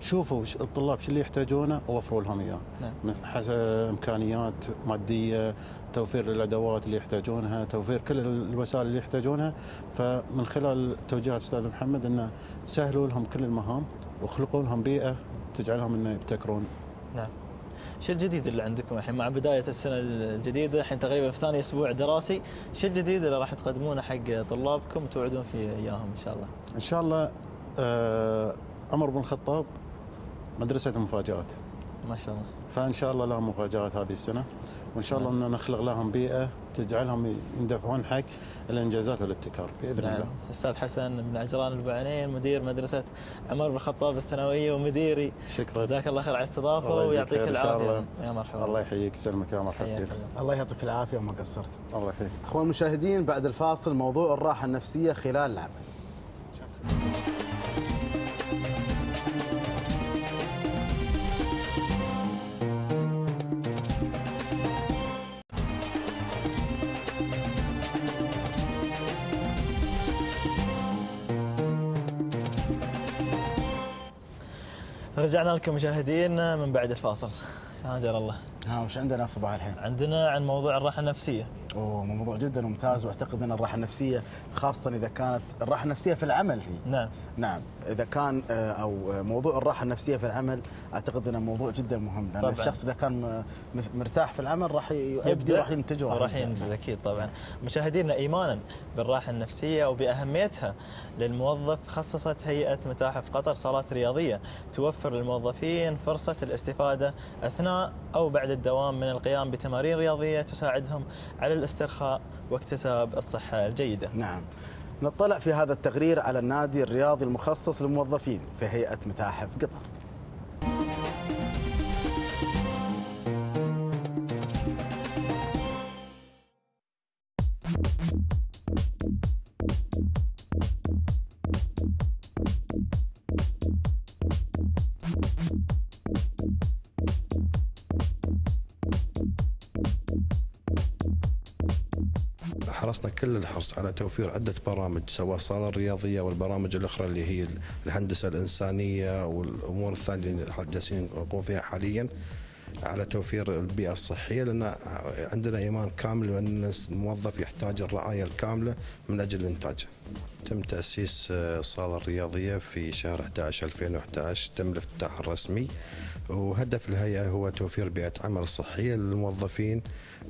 شوفوا الطلاب شو اللي يحتاجونه ووفروا لهم اياه، من حسب امكانيات ماديه، توفير الادوات اللي يحتاجونها، توفير كل الوسائل اللي يحتاجونها. فمن خلال توجيهات استاذ محمد انه سهلوا لهم كل المهام وخلقوا لهم بيئه تجعلهم انه يبتكرون. نعم. شو الجديد اللي عندكم الحين مع بدايه السنه الجديده؟ الحين تقريبا في ثاني اسبوع دراسي، شو الجديد اللي راح تقدمونه حق طلابكم وتوعدون فيه اياهم ان شاء الله؟ ان شاء الله آه عمر بن الخطاب مدرسة المفاجآت. ما شاء الله. فإن شاء الله لهم مفاجآت هذه السنة، وإن شاء الله أن نخلق لهم بيئة تجعلهم يندفعون حق الإنجازات والابتكار بإذن نعم. الله. أستاذ حسن بن عجران البوعينين مدير مدرسة عمر بن الخطاب الثانوية ومديري. شكرا. جزاك الله خير على الاستضافة ويعطيك العافية. يا مرحبا. الله يحييك يسلمك يا مرحبا. الله يعطيك العافية وما قصرت. الله يحييك. أخوان المشاهدين بعد الفاصل موضوع الراحة النفسية خلال العمل. رجعنا لكم مشاهدين من بعد الفاصل. هاجر الله. ها وش عندنا صباح الحين؟ عندنا عن موضوع الراحه النفسيه. اوه موضوع جدا ممتاز، واعتقد ان الراحه النفسيه خاصه اذا كانت الراحه النفسيه في العمل هي. نعم. نعم، اذا كان او موضوع الراحه النفسيه في العمل اعتقد انه موضوع جدا مهم، لان طبعًا. الشخص اذا كان مرتاح في العمل راح يبدع راح ينتج وراح ينجز اكيد طبعا. مشاهدينا ايمانا بالراحه النفسيه وباهميتها للموظف خصصت هيئه متاحف قطر صالات رياضيه توفر للموظفين فرصه الاستفاده اثناء او بعد الدوام من القيام بتمارين رياضيه تساعدهم على الاسترخاء واكتساب الصحة الجيدة. نعم. نطلع في هذا التقرير على النادي الرياضي المخصص للموظفين في هيئة متاحف قطر. حرصنا كل الحرص على توفير عدة برامج سواء الصالة الرياضية والبرامج الأخرى اللي هي الهندسة الإنسانية والأمور الثانية اللي جالسين نقوم فيها حاليا على توفير البيئة الصحية، لأن عندنا إيمان كامل بأن الموظف يحتاج الرعاية الكاملة من أجل إنتاجه. تم تأسيس الصالة الرياضية في شهر أحد عشر ألفين وأحد عشر، تم الافتتاح الرسمي، وهدف الهيئة هو توفير بيئة عمل صحية للموظفين،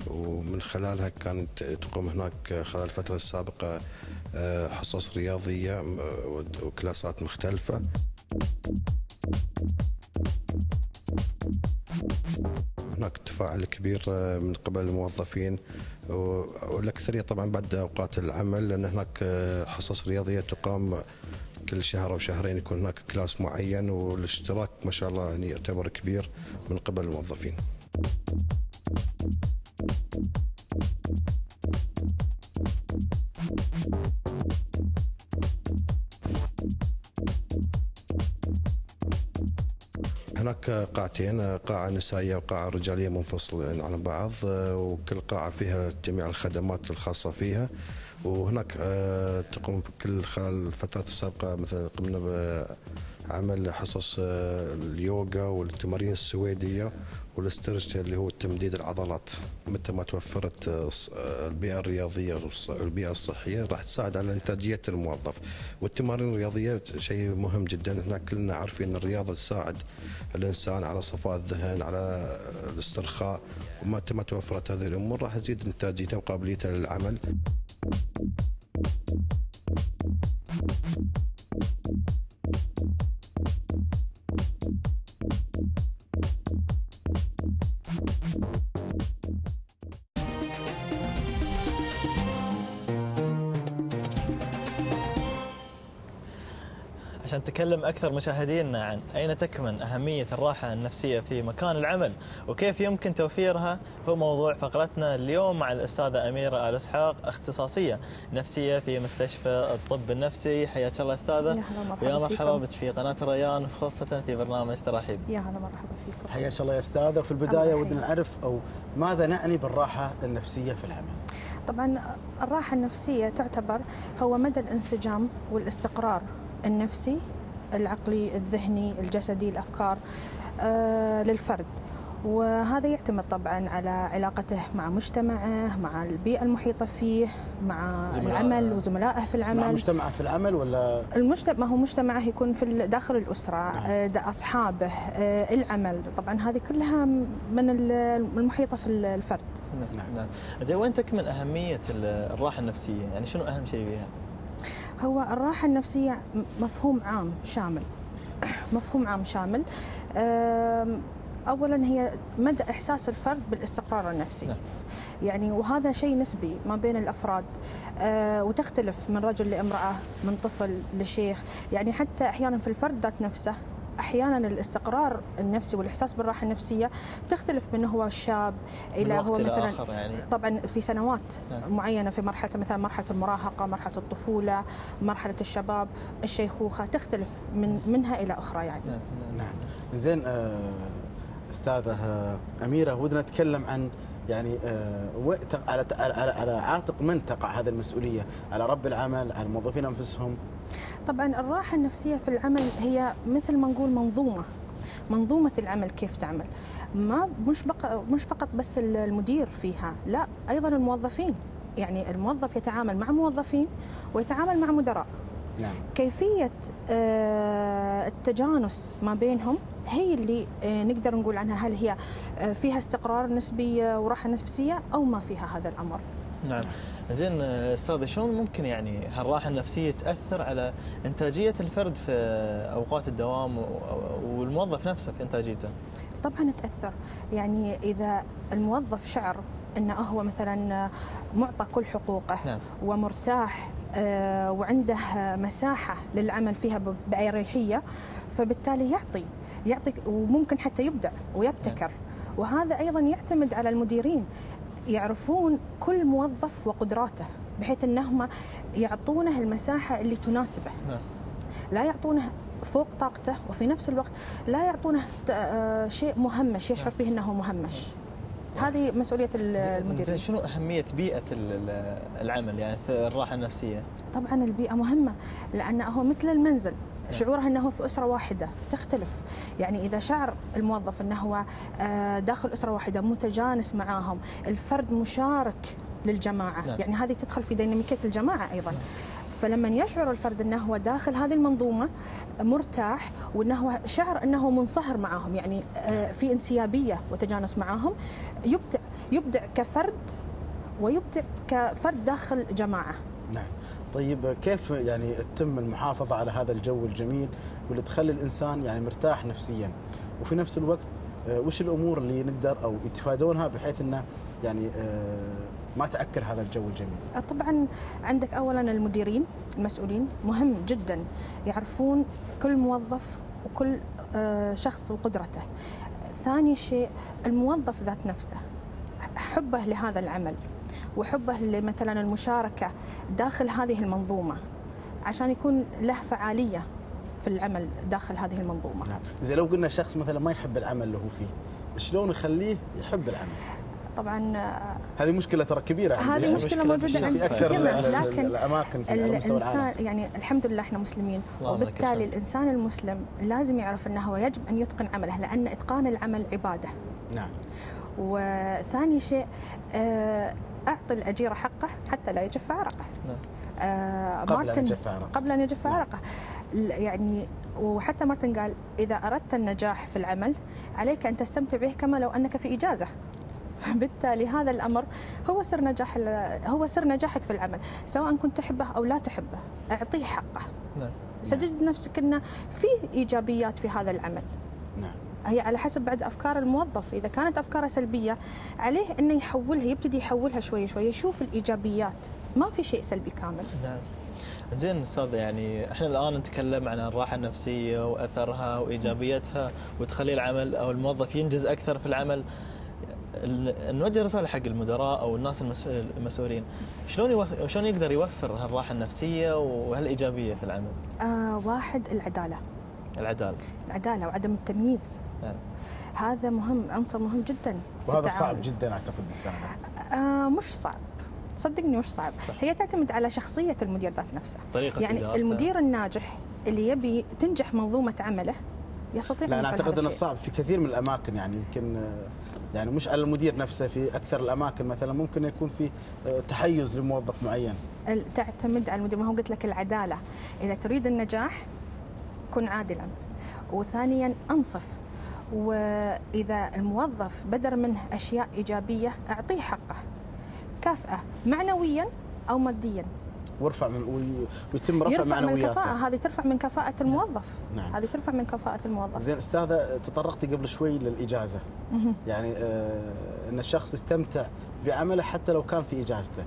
ومن خلالها كانت تقوم هناك خلال الفترة السابقة حصص رياضية وكلاسات مختلفة. هناك تفاعل كبير من قبل الموظفين والأكثرية طبعا بعد أوقات العمل، لأن هناك حصص رياضية تقام كل شهر أو شهرين يكون هناك كلاس معين، والاشتراك ما شاء الله يعني يعتبر كبير من قبل الموظفين. هناك قاعتين، قاعة نسائية وقاعة رجالية منفصلين عن بعض، وكل قاعة فيها جميع الخدمات الخاصة فيها، وهناك تقوم كل خلال الفترات السابقة مثلا قمنا بعمل حصص اليوغا والتمارين السويدية والاسترتش اللي هو تمديد العضلات. متى ما توفرت البيئة الرياضية والبيئة الصحية راح تساعد على إنتاجية الموظف، والتمارين الرياضية شيء مهم جدا. احنا كلنا عارفين ان الرياضة تساعد الإنسان على صفاء الذهن، على الاسترخاء، ومتى ما توفرت هذه الأمور راح تزيد إنتاجيته وقابليته للعمل. عشان تكلم أكثر مشاهدينا عن أين تكمن أهمية الراحة النفسية في مكان العمل وكيف يمكن توفيرها، هو موضوع فقرتنا اليوم مع الأستاذة أميره ال اسحاق، اختصاصية نفسية في مستشفى الطب النفسي. حياك الله أستاذة. يا مرحبا بك في قناة ريان خاصة في برنامج تراحيب. يا هلا مرحبا فيكم. حياك الله يا أستاذة. في البداية ودنا نعرف أو ماذا نعني بالراحة النفسية في العمل؟ طبعا الراحة النفسية تعتبر هو مدى الانسجام والاستقرار النفسي العقلي، الذهني، الجسدي، الأفكار للفرد. وهذا يعتمد طبعا على علاقته مع مجتمعه، مع البيئة المحيطة فيه، مع العمل وزملائه في العمل. مع مجتمعه في العمل ولا المجتمع هو مجتمعه يكون في داخل الأسرة، نعم. أصحابه، العمل، طبعا هذه كلها من المحيطة في الفرد. نعم نعم. زين، وين تكمن أهمية الراحة النفسية؟ يعني شنو أهم شيء بها؟ هو الراحة النفسية مفهوم عام شامل، مفهوم عام شامل. أولا هي مدى إحساس الفرد بالاستقرار النفسي، نعم. يعني وهذا شيء نسبي ما بين الأفراد، آه وتختلف من رجل لامرأة، من طفل لشيخ. يعني حتى أحيانا في الفرد ذات نفسه أحيانا الاستقرار النفسي والإحساس بالراحة النفسية تختلف من هو شاب إلى هو مثلا يعني. طبعا في سنوات نعم. معينة، في مرحلة مثلا مرحلة المراهقة، مرحلة الطفولة، مرحلة الشباب، الشيخوخة، تختلف من منها إلى أخرى يعني. نعم نعم. زين، آه استاذه اميره، ودنا نتكلم عن يعني على على عاتق من تقع هذه المسؤوليه؟ على رب العمل، على الموظفين انفسهم؟ طبعا الراحه النفسيه في العمل هي مثل ما نقول منظومه، منظومه العمل كيف تعمل، ما مش مش فقط بس المدير فيها، لا ايضا الموظفين. يعني الموظف يتعامل مع موظفين ويتعامل مع مدراء، نعم. كيفية التجانس ما بينهم هي اللي نقدر نقول عنها هل هي فيها استقرار نسبي وراحة نفسية أو ما فيها هذا الأمر. نعم. زين أستاذ، شلون ممكن يعني هالراحة النفسية تأثر على إنتاجية الفرد في أوقات الدوام والموظف نفسه في إنتاجيته؟ طبعا تأثر. يعني إذا الموظف شعر أنه هو مثلا معطى كل حقوقه، نعم. ومرتاح وعنده مساحة للعمل فيها بأريحية، فبالتالي يعطي يعطي وممكن حتى يبدع ويبتكر. وهذا أيضا يعتمد على المديرين، يعرفون كل موظف وقدراته بحيث أنهم يعطونه المساحة اللي تناسبه، لا يعطونه فوق طاقته، وفي نفس الوقت لا يعطونه شيء مهمش يشعر فيه أنه مهمش. هذه مسؤولية المديرين. شنو أهمية بيئة العمل يعني في الراحة النفسية؟ طبعا البيئة مهمة، لأنه مثل المنزل، شعوره أنه في أسرة واحدة تختلف. يعني إذا شعر الموظف أنه هو داخل أسرة واحدة متجانس معاهم، الفرد مشارك للجماعة، نعم. يعني هذه تدخل في ديناميكية الجماعة أيضا، نعم. فلما يشعر الفرد أنه هو داخل هذه المنظومة مرتاح، وأنه شعر أنه منصهر معهم، يعني في انسيابية وتجانس معهم، يبدع يبدع كفرد ويبدع كفرد داخل جماعة. نعم. طيب كيف يعني تتم المحافظة على هذا الجو الجميل واللي تخلي الإنسان يعني مرتاح نفسيا، وفي نفس الوقت وش الأمور اللي نقدر أو يتفادونها بحيث أنه يعني ما تأكل هذا الجو الجميل؟ طبعا عندك أولا المديرين المسؤولين مهم جدا، يعرفون كل موظف وكل شخص وقدرته. ثاني شيء الموظف ذات نفسه، حبه لهذا العمل وحبه لمثلا المشاركة داخل هذه المنظومة، عشان يكون له فعالية في العمل داخل هذه المنظومة. نعم. زي لو قلنا شخص مثلا ما يحب العمل اللي هو فيه، شلون نخليه يحب العمل؟ طبعا هذه مشكله ترى كبيره، هذه يعني مشكله موجوده عند اكثر لكن الاماكن في الانسان يعني الحمد لله احنا مسلمين، وبالتالي الانسان المسلم لازم يعرف انه هو يجب ان يتقن عمله، لان اتقان العمل عباده. نعم. وثاني شيء اعطي الاجير حقه حتى لا يجف عرقه. نعم. آه قبل ان يجف عرقه قبل ان يجف عرقه يعني. وحتى مارتن قال اذا اردت النجاح في العمل عليك ان تستمتع به كما لو انك في اجازه. بالتالي هذا الأمر هو سر نجاح هو سر نجاحك في العمل، سواء كنت تحبه أو لا تحبه، أعطيه حقه. نعم. ستجد نفسك أن في إيجابيات في هذا العمل. نعم. هي على حسب بعد أفكار الموظف، إذا كانت أفكاره سلبية عليه أنه يحولها، يبتدي يحولها شوي شوي، يشوف الإيجابيات، ما في شيء سلبي كامل. نعم. زين استاذ، يعني احنا الان نتكلم عن الراحه النفسيه وأثرها وإيجابيتها وتخلي العمل أو الموظف ينجز أكثر في العمل. نوجه رساله حق المدراء او الناس المسؤولين، شلون شلون يقدر يوفر هالراحه النفسيه وهالايجابيه في العمل؟ آه واحد العداله. العداله. العداله وعدم التمييز. نعم. هذا مهم، عنصر مهم جدا. وهذا صعب جدا اعتقد السنه. آه مش صعب. صدقني مش صعب. صح. هي تعتمد على شخصيه المدير ذات نفسه. طريقة يعني الدارة. المدير الناجح اللي يبي تنجح منظومه عمله يستطيع. لا انا اعتقد انه صعب في كثير من الاماكن، يعني يمكن يعني مش على المدير نفسه، في اكثر الاماكن مثلا ممكن يكون في تحيز لموظف معين. تعتمد على المدير، ما هو قلت لك العداله، اذا تريد النجاح كن عادلا، وثانيا انصف، واذا الموظف بدر منه اشياء ايجابيه اعطيه حقه، كافئه معنويا او ماديا، وارفع من ويتم رفع معنوياته. هذه ترفع من كفاءة الموظف. نعم. هذه ترفع من كفاءة الموظف. زين استاذة، تطرقتي قبل شوي للإجازة. مه. يعني آه ان الشخص يستمتع بعمله حتى لو كان في إجازته.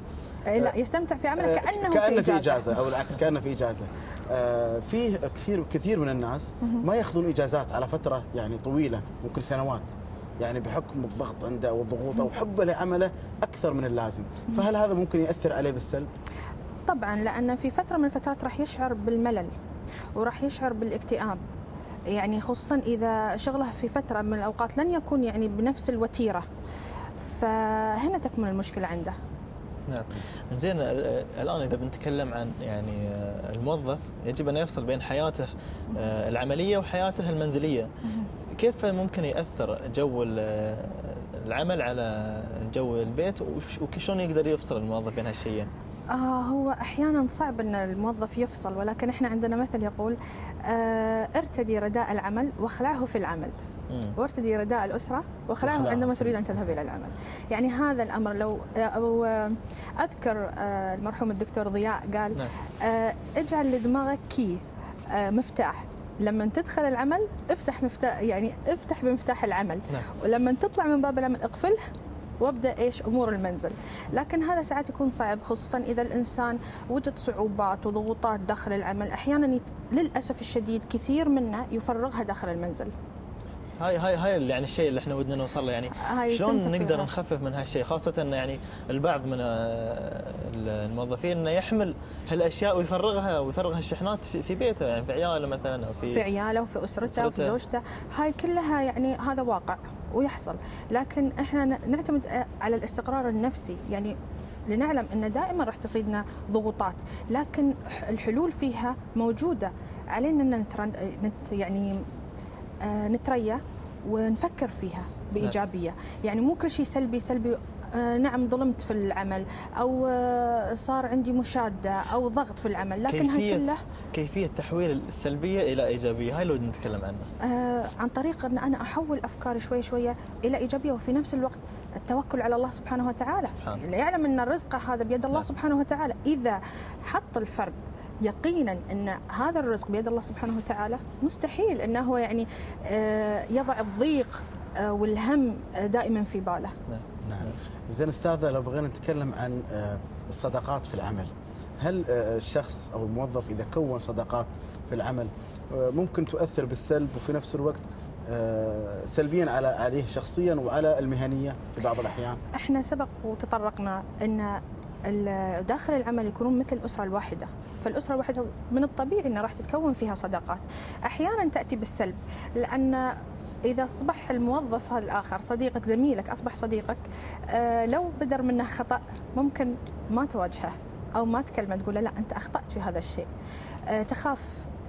آه لا يستمتع في عمله كأنه, آه كأنه في إجازة او العكس، كأنه في إجازة. آه فيه كثير كثير من الناس مه. ما ياخذون إجازات على فترة يعني طويلة، ممكن سنوات. يعني بحكم الضغط عنده والضغوط او حبه لعمله اكثر من اللازم، مه. فهل هذا ممكن يأثر عليه بالسلب؟ طبعا، لأن في فترة من الفترات راح يشعر بالملل وراح يشعر بالاكتئاب، يعني خصوصا إذا شغله في فترة من الأوقات لن يكون يعني بنفس الوتيرة، فهنا تكمن المشكلة عنده. نعم. زين، الآن إذا بنتكلم عن يعني الموظف يجب أن يفصل بين حياته العملية وحياته المنزلية، كيف ممكن يأثر جو العمل على جو البيت، وشلون يقدر يفصل الموظف بين هالشيئين؟ آه هو أحيانا صعب أن الموظف يفصل، ولكن إحنا عندنا مثل يقول آه ارتدي رداء العمل واخلعه في العمل، وارتدي رداء الأسرة واخلعه عندما تريد أن تذهب إلى العمل. يعني هذا الأمر لو أو أذكر آه المرحوم الدكتور ضياء قال آه اجعل لدماغك كي آه مفتاح، لما تدخل العمل افتح مفتاح، يعني افتح بمفتاح العمل، ولما تطلع من باب العمل اقفله وابدا ايش امور المنزل. لكن هذا ساعات يكون صعب، خصوصا اذا الانسان وجد صعوبات وضغوطات داخل العمل، احيانا يت... للاسف الشديد كثير منا يفرغها داخل المنزل. هاي هاي هاي يعني الشيء اللي احنا ودنا نوصل له، يعني شلون نقدر نخفف من هالشيء، خاصه انه يعني البعض من الموظفين انه يحمل هالاشياء ويفرغها ويفرغ هالشحنات في بيته، يعني في عياله مثلا او في في عياله وفي اسرته وفي زوجته، هاي كلها يعني هذا واقع ويحصل، لكن احنا نعتمد على الاستقرار النفسي، يعني لنعلم ان دائما راح تصيدنا ضغوطات، لكن الحلول فيها موجوده، علينا ان نت يعني نتريا ونفكر فيها بإيجابية. يعني مو كل شيء سلبي سلبي، نعم ظلمت في العمل أو صار عندي مشادة أو ضغط في العمل، لكن هاي كله كيفية تحويل السلبية إلى إيجابية، هاي اللي ودنا نتكلم عنها، عن طريق أن أنا أحول أفكاري شوي شوية إلى إيجابية، وفي نفس الوقت التوكل على الله سبحانه وتعالى، اللي يعلم أن الرزق هذا بيد الله سبحانه وتعالى. إذا حط الفرد يقينا ان هذا الرزق بيد الله سبحانه وتعالى، مستحيل انه هو يعني يضع الضيق والهم دائما في باله. نعم. زين استاذه، لو بغينا نتكلم عن الصداقات في العمل، هل الشخص او الموظف اذا كون صداقات في العمل ممكن تؤثر بالسلب وفي نفس الوقت سلبيا على عليه شخصيا وعلى المهنيه في بعض الاحيان؟ احنا سبق وتطرقنا ان داخل العمل يكونون مثل الأسرة الواحدة، فالأسرة الواحدة من الطبيعي أنه راح تتكون فيها صداقات، أحيانا تأتي بالسلب، لأن إذا أصبح الموظف هذا الآخر صديقك، زميلك أصبح صديقك، لو بدر منه خطأ ممكن ما تواجهه أو ما تكلمه، تقول له لا أنت أخطأت في هذا الشيء، تخاف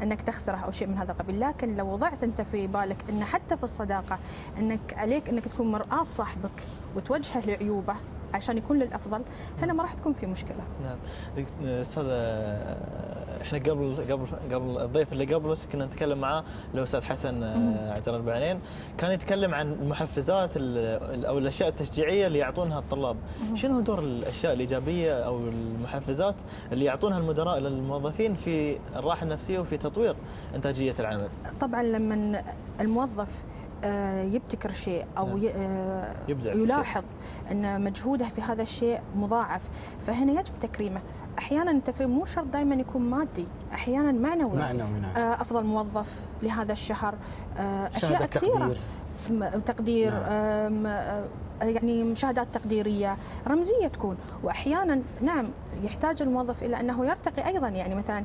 أنك تخسره أو شيء من هذا القبيل. لكن لو وضعت أنت في بالك أن حتى في الصداقة أنك عليك أنك تكون مرآة صاحبك وتوجهه لعيوبه عشان يكون للافضل، هنا ما راح تكون في مشكله. نعم استاذ، احنا قبل قبل قبل الضيف اللي قبله كنا نتكلم معاه الاستاذ حسن عجران البوعينين، كان يتكلم عن المحفزات او الاشياء التشجيعيه اللي يعطونها الطلاب، شنو هو دور الاشياء الايجابيه او المحفزات اللي يعطونها المدراء للموظفين في الراحه النفسيه وفي تطوير انتاجيه العمل؟ طبعا لما الموظف يبتكر شيء أو يلاحظ أن مجهوده في هذا الشيء مضاعف، فهنا يجب تكريمه. أحيانا التكريم مو شرط دائما يكون مادي، أحيانا معنوي، أفضل موظف لهذا الشهر، أشياء كثيرة، تقدير، يعني مشاهدات تقديرية رمزية تكون. وأحيانا نعم يحتاج الموظف إلى أنه يرتقي أيضا، يعني مثلا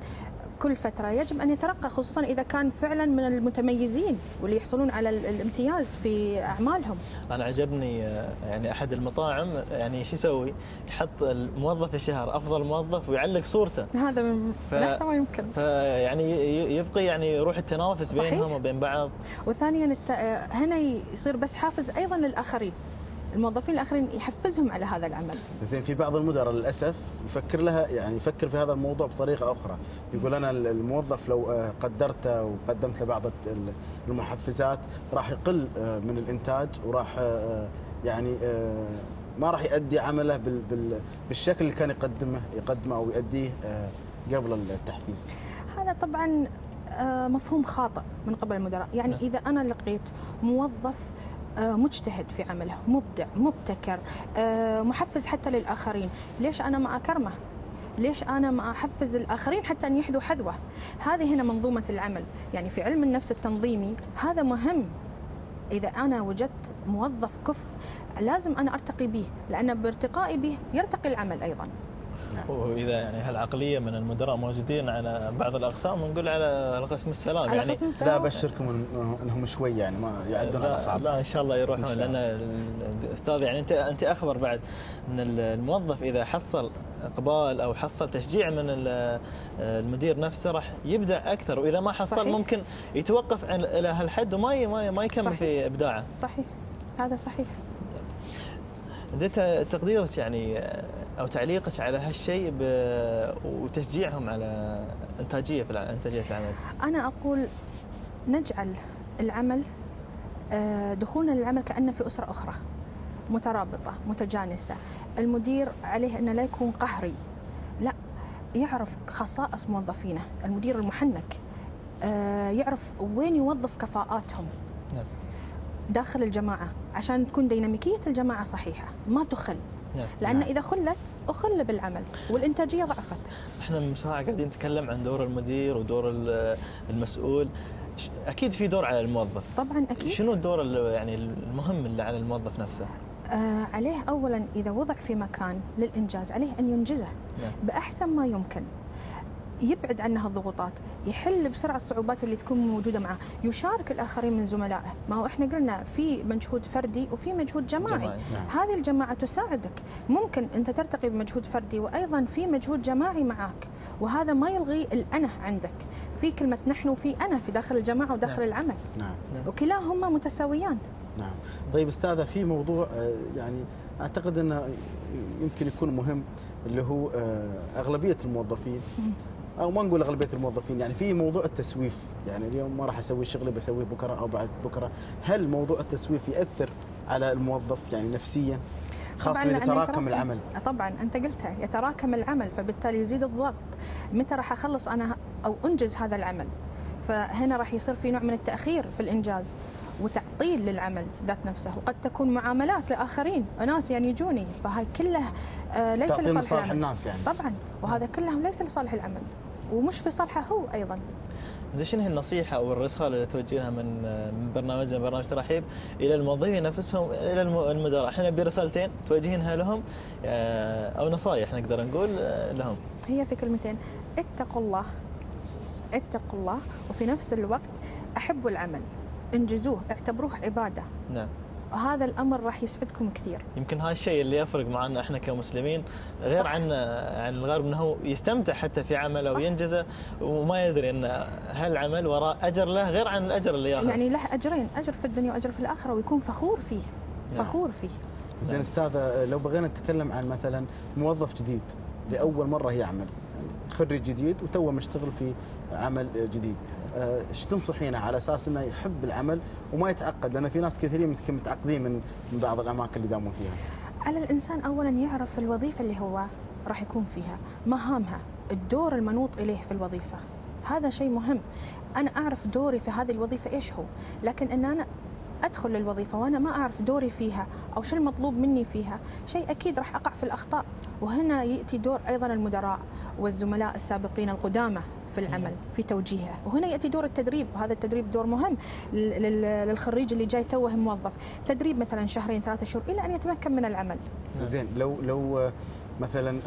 كل فترة يجب أن يترقى، خصوصا إذا كان فعلا من المتميزين واللي يحصلون على الامتياز في أعمالهم. أنا عجبني يعني أحد المطاعم يعني شو يسوي؟ يحط الموظف الشهر أفضل موظف ويعلق صورته. هذا من أحسن ما يمكن. فيعني يبقي يعني روح التنافس بينهم وبين بعض. وثانيا هنا يصير بس حافز أيضا للآخرين. الموظفين الاخرين يحفزهم على هذا العمل. زين في بعض المدراء للاسف يفكر لها يعني يفكر في هذا الموضوع بطريقه اخرى، يقول انا الموظف لو قدرته وقدمت له بعض المحفزات راح يقل من الانتاج وراح يعني ما راح يؤدي عمله بالشكل اللي كان يقدمه يقدمه او يؤديه قبل التحفيز. هذا طبعا مفهوم خاطئ من قبل المدراء، يعني اذا انا لقيت موظف مجتهد في عمله، مبدع، مبتكر، محفز حتى للآخرين، ليش أنا ما أكرمه؟ ليش أنا ما أحفز الآخرين حتى أن يحذوا حذوه؟ هذه هنا منظومة العمل، يعني في علم النفس التنظيمي هذا مهم. إذا أنا وجدت موظف كفء لازم أنا أرتقي به، لأن بارتقائي به يرتقي العمل أيضا. وإذا يعني هالعقلية من المدراء موجودين على بعض الأقسام ونقول على القسم السلام على يعني السلام. لا بشركم انهم شوي يعني ما يعدون صعب. لا ان شاء الله يروحون، لان الاستاذ يعني انت انت اخبر بعد ان الموظف اذا حصل اقبال او حصل تشجيع من المدير نفسه راح يبدع اكثر، واذا ما حصل صحيح. ممكن يتوقف الى هالحد وما ما يكمل صحيح. في ابداعه. صحيح هذا صحيح. انت تقديرك يعني أو تعليقك على هالشيء وتشجيعهم على إنتاجية في إنتاجية العمل؟ أنا أقول نجعل العمل دخولنا للعمل كأنه في أسرة أخرى مترابطة متجانسة. المدير عليه أنه لا يكون قهري، لا يعرف خصائص موظفينه، المدير المحنك يعرف وين يوظف كفاءاتهم نعم. داخل الجماعة عشان تكون ديناميكية الجماعة صحيحة ما تخل، لأن إذا خلت أخل بالعمل والإنتاجية ضعفت. إحنا من ساعة قاعدين نتكلم عن دور المدير ودور المسؤول، أكيد في دور على الموظف. طبعا أكيد. شنو الدور يعني المهم اللي على الموظف نفسه؟ آه عليه أولا إذا وضع في مكان للإنجاز عليه أن ينجزه بأحسن ما يمكن، يبعد عنها الضغوطات، يحل بسرعه الصعوبات اللي تكون موجوده معه، يشارك الاخرين من زملائه، ما هو احنا قلنا في مجهود فردي وفي مجهود جماعي، جماعي. نعم. هذه الجماعه تساعدك، ممكن انت ترتقي بمجهود فردي وايضا في مجهود جماعي معك، وهذا ما يلغي الانا عندك، في كلمه نحن وفي انا في داخل الجماعه وداخل نعم. العمل. نعم. نعم. وكلاهما متساويان. نعم. طيب استاذه في موضوع يعني اعتقد انه يمكن يكون مهم اللي هو اغلبيه الموظفين أو ما نقول أغلبية الموظفين، يعني في موضوع التسويف، يعني اليوم ما راح أسوي شغلي بسويه بكرة أو بعد بكرة، هل موضوع التسويف يأثر على الموظف يعني نفسيا؟ خاصة إذا تراكم العمل. طبعا أنت قلتها يتراكم العمل، فبالتالي يزيد الضغط، متى راح أخلص أنا أو أنجز هذا العمل؟ فهنا راح يصير في نوع من التأخير في الإنجاز وتعطيل للعمل ذات نفسه، وقد تكون معاملات لآخرين ناس يعني يجوني، فهاي كله ليس لصالح, لصالح الناس يعني. طبعا وهذا كله ليس لصالح العمل ومش في صالحه هو ايضا. زين شنو هي النصيحه او الرساله اللي توجهها من من برنامجنا برنامج تراحيب الى الموظفين نفسهم الى المدراء؟ احنا برسالتين توجهينها لهم او نصائح نقدر نقول لهم. هي في كلمتين، اتقوا الله اتقوا الله، وفي نفس الوقت احبوا العمل، انجزوه، اعتبروه عباده. نعم. هذا الامر راح يسعدكم كثير. يمكن هذا الشيء اللي يفرق معنا احنا كمسلمين غير عن عن الغرب، انه يستمتع حتى في عمله وينجزه وما يدري ان هالعمل وراء اجر له غير عن الاجر اللي ياخذه. يعني له اجرين، اجر في الدنيا واجر في الاخره، ويكون فخور فيه. نعم. فخور فيه. زين استاذه لو بغينا نتكلم عن مثلا موظف جديد لاول مره يعمل، خريج جديد وتوه مشتغل في عمل جديد، ايش تنصحينه على اساس انه يحب العمل وما يتعقد؟ لان في ناس كثيرين متعقدين من بعض الاماكن اللي داموا فيها. على الانسان اولا يعرف الوظيفه اللي هو راح يكون فيها، مهامها، الدور المنوط اليه في الوظيفه، هذا شيء مهم. انا اعرف دوري في هذه الوظيفه ايش هو، لكن ان انا ادخل للوظيفه وانا ما اعرف دوري فيها او شو المطلوب مني فيها، شيء اكيد راح اقع في الاخطاء، وهنا ياتي دور ايضا المدراء والزملاء السابقين القدامى في العمل في توجيهه، وهنا ياتي دور التدريب. هذا التدريب دور مهم للخريج اللي جاي توه موظف، تدريب مثلا شهرين ثلاثة شهور الى ان يتمكن من العمل. زين لو لو مثلا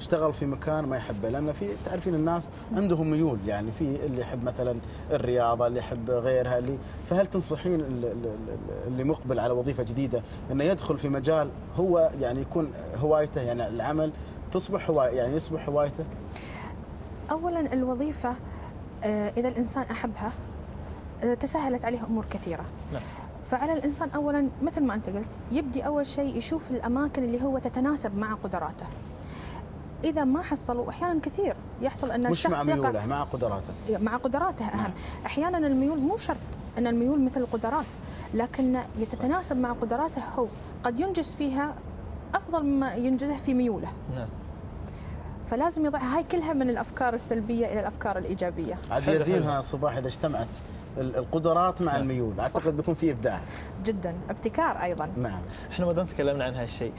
اشتغل في مكان ما يحبه، لأن في تعرفين الناس عندهم ميول، يعني في اللي يحب مثلا الرياضة، اللي يحب غيرها اللي، فهل تنصحين اللي مقبل على وظيفة جديدة أنه يدخل في مجال هو يعني يكون هوايته، يعني العمل تصبح هواية، يعني يصبح هوايته؟ أولا الوظيفة إذا الإنسان أحبها تسهلت عليه أمور كثيرة. نعم. فعلى الإنسان أولا مثل ما أنت قلت يبدي أول شيء يشوف الأماكن اللي هو تتناسب مع قدراته. إذا ما حصلوا أحيانا كثير يحصل أن مش الشخص مع ميوله، مع قدراته، مع قدراته أهم. نعم. أحيانا الميول مو شرط أن الميول مثل القدرات، لكن يتتناسب مع قدراته، هو قد ينجز فيها أفضل ما ينجزه في ميوله. نعم. فلازم يضع هاي كلها من الأفكار السلبية إلى الأفكار الإيجابية. عاد يزينها صباح إذا اجتمعت القدرات مع الميول، اعتقد بيكون في ابداع جدا، ابتكار ايضا. نعم. احنا ما دام تكلمنا عن هالشيء،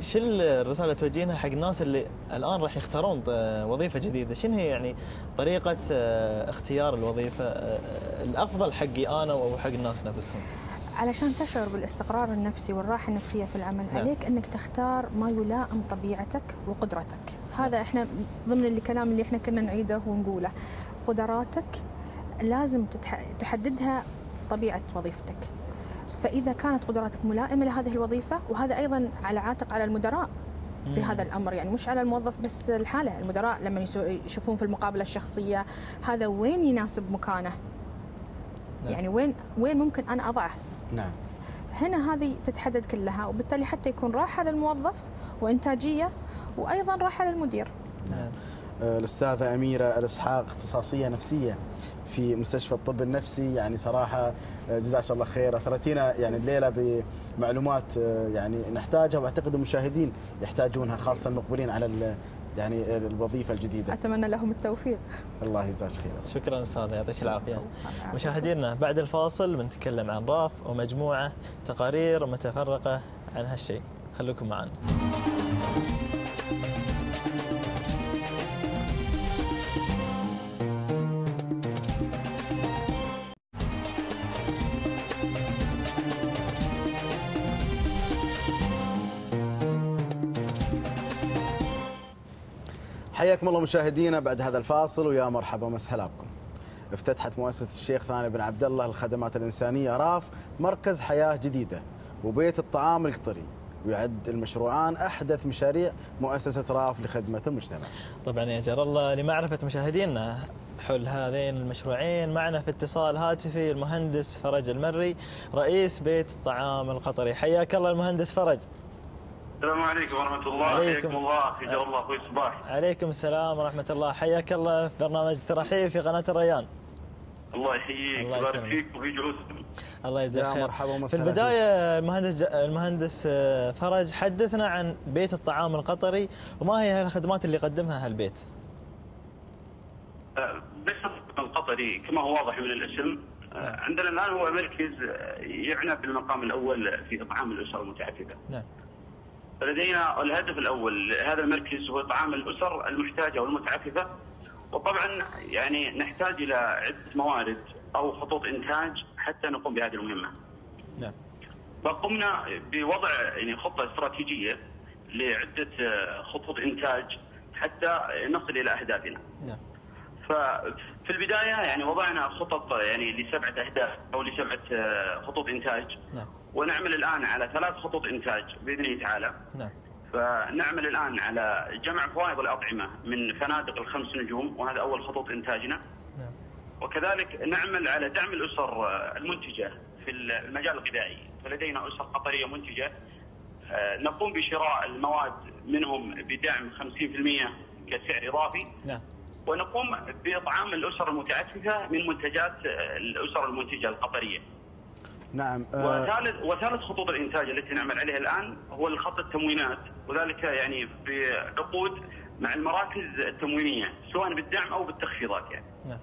شو الرساله توجهينها حق الناس اللي الان راح يختارون وظيفه جديده؟ شنو هي يعني طريقه اختيار الوظيفه الافضل حقي انا او حق الناس نفسهم؟ علشان تشعر بالاستقرار النفسي والراحه النفسيه في العمل، نعم، عليك انك تختار ما يلائم طبيعتك وقدرتك. هذا نعم. احنا ضمن الكلام اللي احنا كنا نعيده ونقوله، قدراتك لازم تحددها طبيعة وظيفتك. فإذا كانت قدراتك ملائمة لهذه الوظيفة، وهذا أيضا على عاتق على المدراء في هذا الأمر، يعني مش على الموظف بس الحالة، المدراء لما يشوفون في المقابلة الشخصية هذا وين يناسب مكانه، نعم، يعني وين وين ممكن أنا أضعه. نعم. هنا هذه تتحدد كلها، وبالتالي حتى يكون راحة للموظف وإنتاجية، وأيضا راحة للمدير. نعم. الأستاذة أميره ال اسحاق اختصاصية نفسية في مستشفى الطب النفسي، يعني صراحة جزاك الله خير، أثرتينا يعني الليلة بمعلومات يعني نحتاجها، وأعتقد المشاهدين يحتاجونها خاصة المقبلين على يعني الوظيفة الجديدة. أتمنى لهم التوفيق. الله يجزاك خير. شكرا أستاذة، يعطيك العافية. مشاهدينا بعد الفاصل بنتكلم عن راف ومجموعة تقارير متفرقة عن هالشيء، خلوكم معنا. حياكم الله مشاهدينا بعد هذا الفاصل، ويا مرحبا ومسهلا بكم. افتتحت مؤسسة الشيخ ثاني بن عبد الله للخدمات الإنسانية راف مركز حياة جديدة وبيت الطعام القطري، ويعد المشروعان أحدث مشاريع مؤسسة راف لخدمة المجتمع. طبعا يا جار الله، لمعرفة مشاهدينا حول هذين المشروعين معنا في اتصال هاتفي المهندس فرج المري رئيس بيت الطعام القطري. حياك الله المهندس فرج. السلام عليكم ورحمة الله. حياكم الله في جل الله أخوي صباح. عليكم السلام ورحمة الله، حياك الله في برنامج تراحيب في قناة الريان. الله يحييك ويبارك فيك وفي جلوسكم. الله يجزاك خير. مرحبا ومسهلا. في البداية المهندس المهندس فرج، حدثنا عن بيت الطعام القطري وما هي الخدمات اللي يقدمها هالبيت؟ بيت الطعام القطري كما هو واضح من الاسم عندنا الآن هو مركز يعنى بالمقام الأول في إطعام الأسر المتعففة. نعم. لدينا الهدف الأول هذا المركز هو إطعام الأسر المحتاجة والمتعففة، وطبعا يعني نحتاج إلى عدة موارد أو خطوط إنتاج حتى نقوم بهذه المهمة. نعم. فقمنا بوضع يعني خطة استراتيجية لعدة خطوط إنتاج حتى نصل إلى أهدافنا. نعم. ففي البداية يعني وضعنا خطط يعني لسبعة أهداف أو لسبعة خطوط إنتاج. نعم. ونعمل الآن على ثلاث خطوط إنتاج بإذنه تعالى. نعم. فنعمل الآن على جمع فوائد الأطعمة من فنادق الخمس نجوم، وهذا أول خطوط إنتاجنا. نعم. وكذلك نعمل على دعم الأسر المنتجة في المجال الغذائي، فلدينا أسر قطرية منتجة نقوم بشراء المواد منهم بدعم خمسين بالمئة كسعر إضافي. نعم. ونقوم بإطعام الأسر المتعففة من منتجات الأسر المنتجة القطرية. نعم. وثالث وثالث خطوط الانتاج التي نعمل عليها الان هو الخط التموينات، وذلك يعني بعقود مع المراكز التموينيه سواء بالدعم او بالتخفيضات يعني. نعم.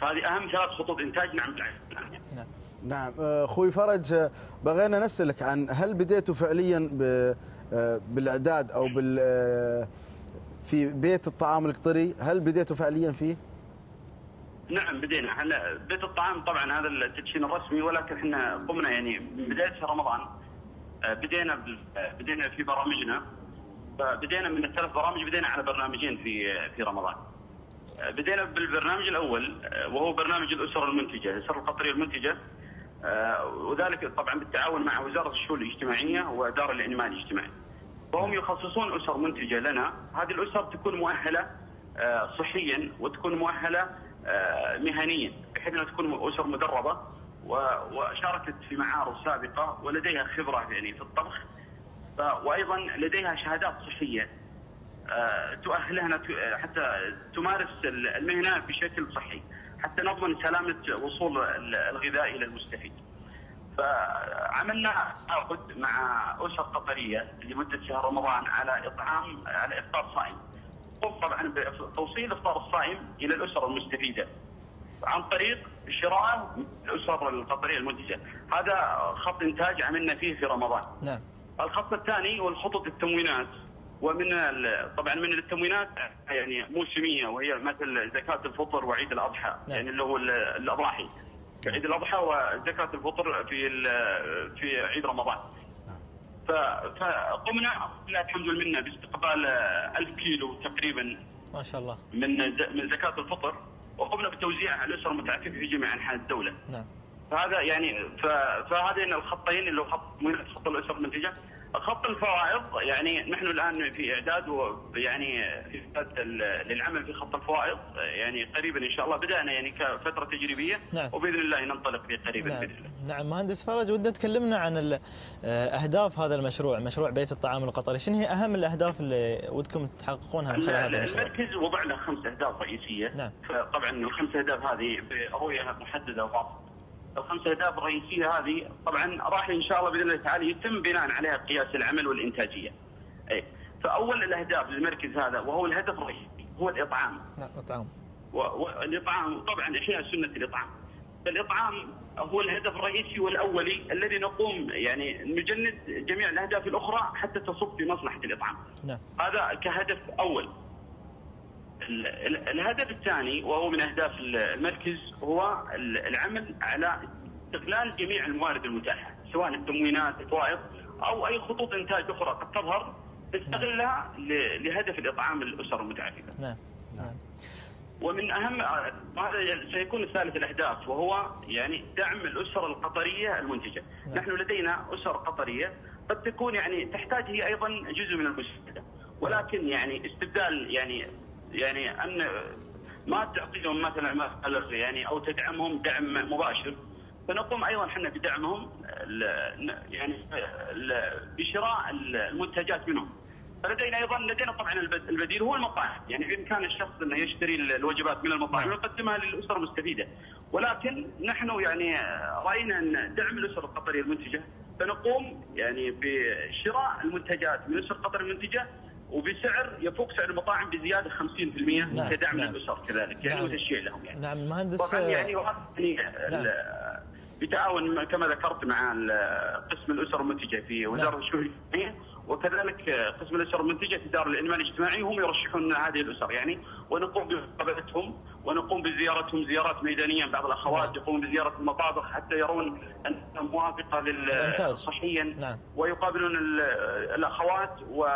فهذه اهم ثلاث خطوط انتاج نعمل عليها الان يعني. نعم. نعم. اخوي فرج، بغينا نسالك عن هل بديتوا فعليا بالاعداد او بال في بيت الطعام القطري، هل بديتوا فعليا فيه؟ نعم بدينا، احنا بيت الطعام طبعا هذا التدشين الرسمي، ولكن احنا قمنا يعني بدايه رمضان بدينا بدينا في برامجنا بدينا من الثلاث برامج، بدينا على برنامجين في في رمضان. بدينا بالبرنامج الاول وهو برنامج الاسر المنتجه، الاسر القطريه المنتجه، وذلك طبعا بالتعاون مع وزاره الشؤون الاجتماعيه واداره الانماء الاجتماعي. فهم يخصصون اسر منتجه لنا، هذه الاسر تكون مؤهله صحيا وتكون مؤهله مهنيا، بحيث انها تكون اسر مدربه وشاركت في معارض سابقه ولديها خبره يعني في الطبخ، وايضا لديها شهادات صحيه تؤهلها حتى تمارس المهنه بشكل صحي، حتى نضمن سلامه وصول الغذاء الى المستفيد. فعملنا تعاقد مع اسر قطريه لمده شهر رمضان على اطعام على افطار صائم، طبعا بتوصيل افطار الصائم الى الاسر المستفيده عن طريق شراء الاسر القطريه المنتجه. هذا خط انتاج عملنا فيه في رمضان. نعم. الخط الثاني والخطط التموينات، ومن طبعا من التموينات يعني موسميه، وهي مثل زكاه الفطر وعيد الاضحى. نعم. يعني اللي هو الاضاحي، عيد الاضحى وزكاه الفطر في في عيد رمضان. فقمنا الحمد لله باستقبال ألف كيلو تقريبا ما شاء الله من من زكاه الفطر، وقمنا بتوزيعها على الاسر المتعففه في جميع انحاء الدوله. نعم. فهذا يعني فهذين الخطين اللي هو خط من خط الاسر المنتجه. خط الفوائض يعني نحن الان في اعداد ويعني في للعمل في خط الفوائض، يعني قريبا ان شاء الله بدانا يعني كفتره تجريبيه. نعم. وباذن الله ننطلق فيه قريبا. نعم. باذن الله. نعم. مهندس فرج، ودنا تكلمنا عن اهداف هذا المشروع، مشروع بيت الطعام القطري، شنو هي اهم الاهداف اللي ودكم تحققونها من خلال هذا المشروع؟ المركز وضع له خمس اهداف رئيسيه. نعم. طبعا الخمس اهداف هذه برؤيه محدده وواضحه. الخمس اهداف الرئيسيه هذه طبعا راح ان شاء الله باذن الله تعالى يتم بناء عليها قياس العمل والانتاجيه. اي فاول الاهداف للمركز هذا وهو الهدف الرئيسي هو الاطعام. نعم. الاطعام. والاطعام طبعا احياء سنه الاطعام. فالاطعام هو الهدف الرئيسي والاولي الذي نقوم يعني نجند جميع الاهداف الاخرى حتى تصب في مصلحه الاطعام. نعم. هذا كهدف اول. الهدف الثاني وهو من اهداف المركز هو العمل على استغلال جميع الموارد المتاحه، سواء التموينات، الفوائض، او اي خطوط انتاج اخرى قد تظهر نستغلها لهدف الاطعام للاسر المتعففه. نعم. نعم. ومن اهم هذا سيكون الثالث الاهداف وهو يعني دعم الاسر القطريه المنتجه. نعم. نحن لدينا اسر قطريه قد تكون يعني تحتاج هي ايضا جزء من المساعده، ولكن يعني استبدال يعني يعني ان ما تعطيهم مثلا يعني او تدعمهم دعم مباشر، فنقوم ايضا احنا بدعمهم يعني بشراء المنتجات منهم. فلدينا ايضا لدينا طبعا البديل هو المطاعم، يعني بامكان الشخص انه يشتري الوجبات من المطاعم ويقدمها للاسر المستفيده، ولكن نحن يعني راينا ان دعم الاسر القطريه المنتجه فنقوم يعني بشراء المنتجات من الاسر القطريه المنتجه وبسعر يفوق سعر المطاعم بزياده خمسين بالمئة كدعم للاسر كذلك يعني وتشجيع لهم يعني. نعم مهندس. طبعا يعني بتعاون كما ذكرت مع قسم الاسر المنتجه في وزاره الشؤون الاجتماعيه، وكذلك قسم الاسر المنتجه في دار الانماء الاجتماعي، هم يرشحون هذه الاسر يعني، ونقوم بمقابلتهم ونقوم بزيارتهم زيارات ميدانيه. بعض الاخوات يقومون بزياره المطابخ حتى يرون انها موافقه لل صحيا، ويقابلون الاخوات و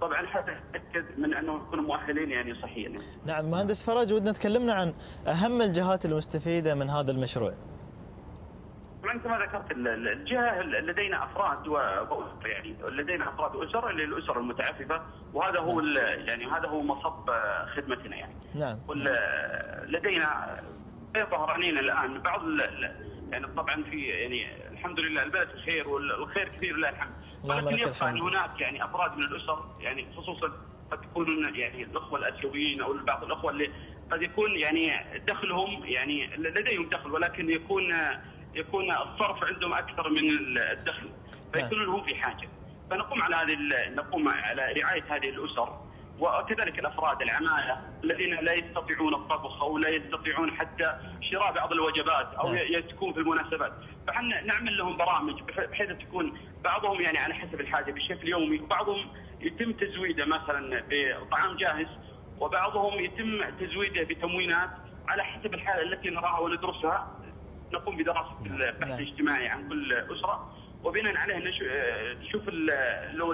طبعا حتى نتاكد من انهم يكونوا مؤهلين يعني صحيا. نعم مهندس فرج، ودنا تكلمنا عن اهم الجهات المستفيده من هذا المشروع. طبعا كما ذكرت الجهه لدينا افراد واسر، يعني لدينا افراد واسر للاسر المتعففه، وهذا هو يعني هذا هو مصب خدمتنا يعني. نعم. لدينا يظهر علينا الان بعض يعني طبعا في يعني الحمد لله البلد خير والخير كثير لله الحمد، ولكن يبقى ان هناك يعني افراد من الاسر يعني خصوصا قد يكونون يعني الاخوه الاسيويين او بعض الاخوه اللي قد يكون يعني دخلهم يعني لديهم دخل، ولكن يكون يكون الصرف عندهم اكثر من الدخل، فيكونون هم في حاجه. فنقوم على هذه نقوم على رعايه هذه الاسر، وكذلك الافراد العماله الذين لا يستطيعون الطبخ او لا يستطيعون حتى شراء بعض الوجبات او يتكون في المناسبات، فحنا نعمل لهم برامج بحيث تكون بعضهم يعني على حسب الحاجه بشكل يومي، وبعضهم يتم تزويده مثلا بطعام جاهز، وبعضهم يتم تزويده بتموينات على حسب الحاله التي نراها وندرسها. نقوم بدراسه البحث الاجتماعي عن كل اسره، وبناء عليه نشوف لو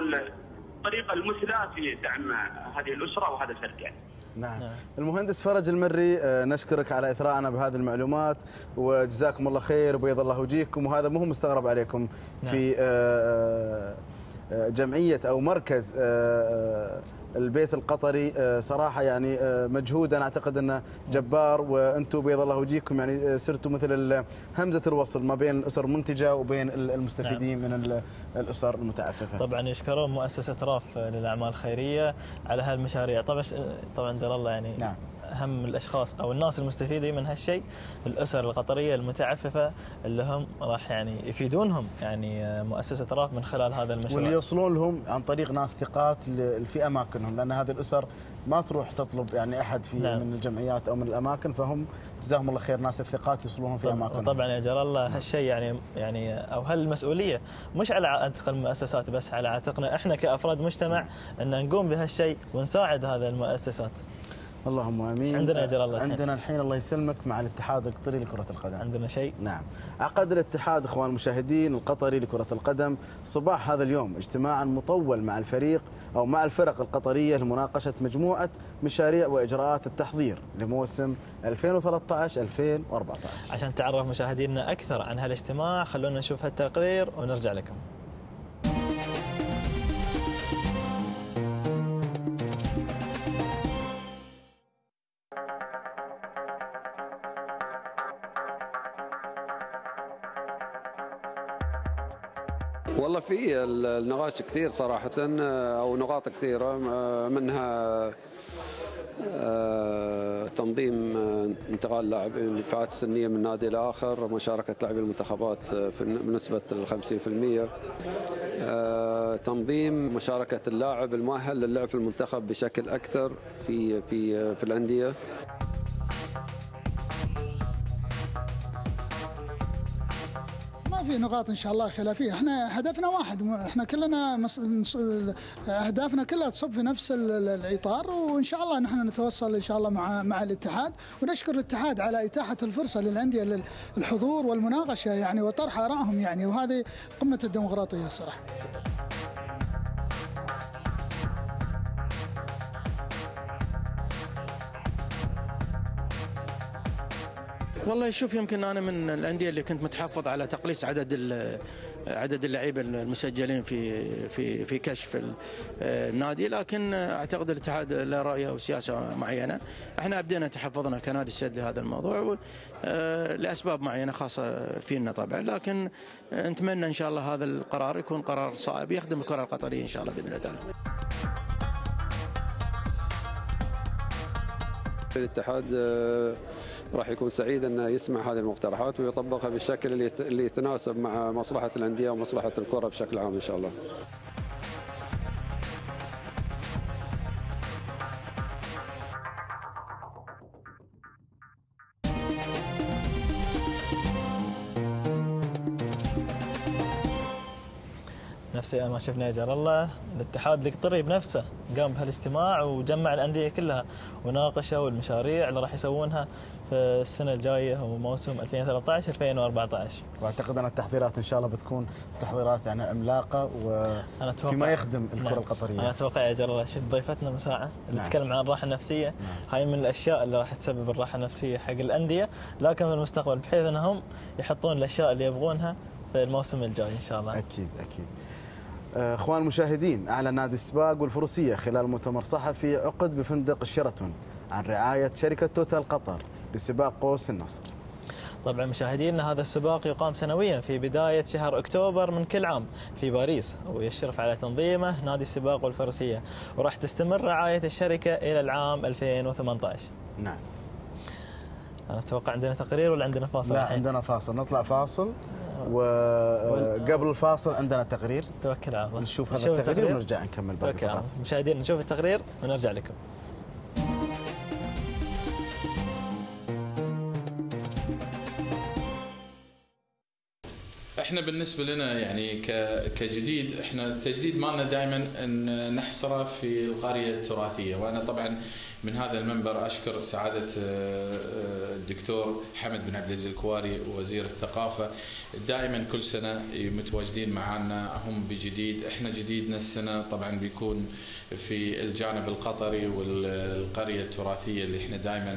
الطريقه المثلى في دعم هذه الاسره وهذا الفرد يعني. نعم. نعم. المهندس فرج المري نشكرك على اثراءنا بهذه المعلومات وجزاكم الله خير وبيض الله وجيهكم، وهذا مو مستغرب عليكم في نعم. جمعيه او مركز البيت القطري صراحه يعني مجهود انا اعتقد انه جبار، وانتم بيض الله وجيهكم يعني صرتوا مثل همزه الوصل ما بين الاسر المنتجه وبين المستفيدين نعم. من الاسر المتعففه. طبعا يشكرون مؤسسه راف للاعمال الخيريه على هالمشاريع، طبعا طبعا دار الله يعني نعم. اهم الاشخاص او الناس المستفيده من هالشيء الاسر القطريه المتعففه اللي هم راح يعني يفيدونهم يعني مؤسسه راف من خلال هذا المشروع، واللي يوصلون لهم عن طريق ناس ثقات في اماكنهم، لان هذه الاسر ما تروح تطلب يعني احد في نعم. من الجمعيات او من الاماكن، فهم جزاهم الله خير ناس الثقات يوصلونهم في اماكنهم. طبعا يا جلال الله هالشيء يعني يعني او هالمسؤوليه مش على عاتق المؤسسات بس، على عاتقنا احنا كافراد مجتمع ان نقوم بهالشيء ونساعد هذه المؤسسات. اللهم امين. عندنا اجر الله الحين. عندنا الحين الله يسلمك مع الاتحاد القطري لكرة القدم. عندنا شيء؟ نعم. عقد الاتحاد اخوان المشاهدين القطري لكرة القدم صباح هذا اليوم اجتماعا مطول مع الفريق او مع الفرق القطرية لمناقشة مجموعة مشاريع واجراءات التحضير لموسم ألفين وثلاثة عشر ألفين وأربعة عشر. عشان تعرف مشاهدينا اكثر عن هالاجتماع خلونا نشوف هالتقرير ونرجع لكم. والله في النقاش كثير صراحة أو نقاط كثيرة، منها تنظيم انتقال لاعبين فئات سنية من نادي لآخر، مشاركة لاعبي المنتخبات بنسبة خمسين بالمئة، تنظيم مشاركة اللاعب المؤهل للعب في المنتخب بشكل أكثر في في في الأندية. في نقاط ان شاء الله خلافيه، احنا هدفنا واحد، احنا كلنا مس... اهدافنا كلها تصب في نفس الاطار، وان شاء الله نحن نتوصل ان شاء الله مع مع الاتحاد، ونشكر الاتحاد على اتاحه الفرصه للانديه للحضور والمناقشه يعني وطرح ارائهم يعني، وهذه قمه الديمقراطيه الصراحه. والله شوف يمكن انا من الانديه اللي كنت متحفظ على تقليص عدد عدد اللعيبه المسجلين في في في كشف النادي، لكن اعتقد الاتحاد له رايه وسياسه معينه، احنا ابدينا تحفظنا كنادي السد لهذا الموضوع لاسباب معينه خاصه فينا طبعا، لكن نتمنى ان شاء الله هذا القرار يكون قرار صائب يخدم الكره القطريه ان شاء الله باذن الله تعالى. الاتحاد راح يكون سعيد انه يسمع هذه المقترحات ويطبقها بالشكل اللي اللي يتناسب مع مصلحه الانديه ومصلحه الكره بشكل عام ان شاء الله. نفسي ما شفنا اجر الله، الاتحاد القطري بنفسه قام بهالاجتماع وجمع الانديه كلها وناقشوا المشاريع اللي راح يسوونها في السنه الجايه وموسم ألفين وثلاثة عشر ألفين وأربعة عشر. واعتقد ان التحضيرات ان شاء الله بتكون تحضيرات يعني عملاقه وفيما يخدم الكره نعم. القطريه. انا اتوقع يا جلال الله شوف ضيفتنا مساعه اللي نعم. تتكلم عن الراحه النفسيه، نعم. هاي من الاشياء اللي راح تسبب الراحه النفسيه حق الانديه، لكن في المستقبل بحيث انهم يحطون الاشياء اللي يبغونها في الموسم الجاي ان شاء الله. اكيد اكيد. اخوان المشاهدين، اعلن نادي السباق والفروسيه خلال مؤتمر صحفي عقد بفندق الشيراتون عن رعايه شركه توتال قطر لسباق قوس النصر. طبعا مشاهدينا هذا السباق يقام سنويا في بدايه شهر اكتوبر من كل عام في باريس، ويشرف على تنظيمه نادي السباق والفروسيه، وراح تستمر رعايه الشركه الى العام ألفين وثمانية عشر. نعم. انا اتوقع عندنا تقرير ولا عندنا فاصل؟ لا الحين؟ عندنا فاصل، نطلع فاصل وقبل الفاصل عندنا تقرير. توكل على الله. نشوف هذا التقرير, التقرير ونرجع نكمل باقي الفاصل. مشاهدينا نشوف التقرير ونرجع لكم. احنا بالنسبه لنا يعني كجديد، احنا التجديد مالنا دائما ان نحصره في القريه التراثيه، وانا طبعا من هذا المنبر اشكر سعاده الدكتور حمد بن عبد العزيز الكواري وزير الثقافه، دائما كل سنه متواجدين معنا هم بجديد، احنا جديدنا السنه طبعا بيكون في الجانب القطري والقريه التراثيه اللي احنا دائما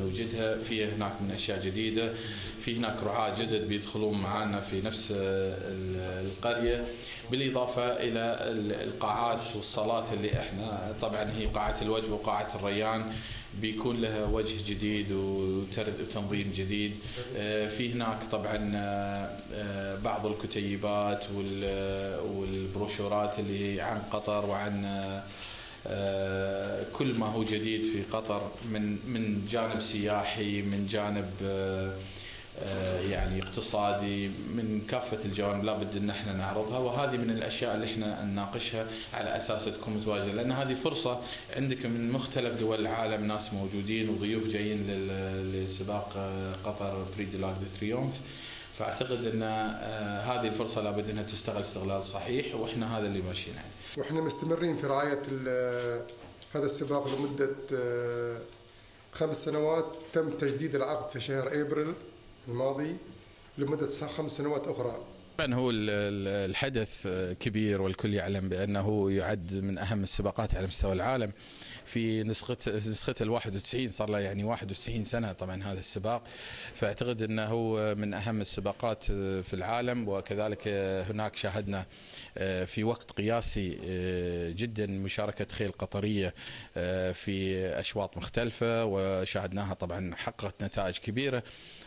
نوجدها، في هناك من اشياء جديده، في هناك رعاه جدد بيدخلون معنا في نفس القريه، بالاضافه الى القاعات والصالات اللي احنا طبعا هي قاعه الوجه وقاعه الريان بيكون لها وجه جديد وتنظيم جديد، في هناك طبعا بعض الكتيبات والبروشورات اللي عن قطر وعن كل ما هو جديد في قطر من من جانب سياحي، من جانب يعني اقتصادي، من كافة الجوانب لابد ان احنا نعرضها، وهذه من الاشياء اللي احنا نناقشها على اساس تكون متواجده، لان هذه فرصه عندك من مختلف دول العالم ناس موجودين وضيوف جايين لسباق قطر بري دي لارك دي تريومف، فاعتقد ان هذه الفرصه لابد انها تستغل استغلال صحيح، واحنا هذا اللي ماشيين عليه. واحنا مستمرين في رعايه هذا السباق لمده خمس سنوات، تم تجديد العقد في شهر ابريل الماضي لمدة خمس سنوات أخرى. طبعا هو الحدث كبير والكل يعلم بأنه يعد من أهم السباقات على مستوى العالم، في نسخته نسخته ال واحد وتسعين صار له يعني واحد وتسعين سنة طبعا هذا السباق، فأعتقد أنه من أهم السباقات في العالم، وكذلك هناك شاهدنا في وقت قياسي جدا مشاركة خيل قطرية في أشواط مختلفة وشاهدناها طبعا حققت نتائج كبيرة.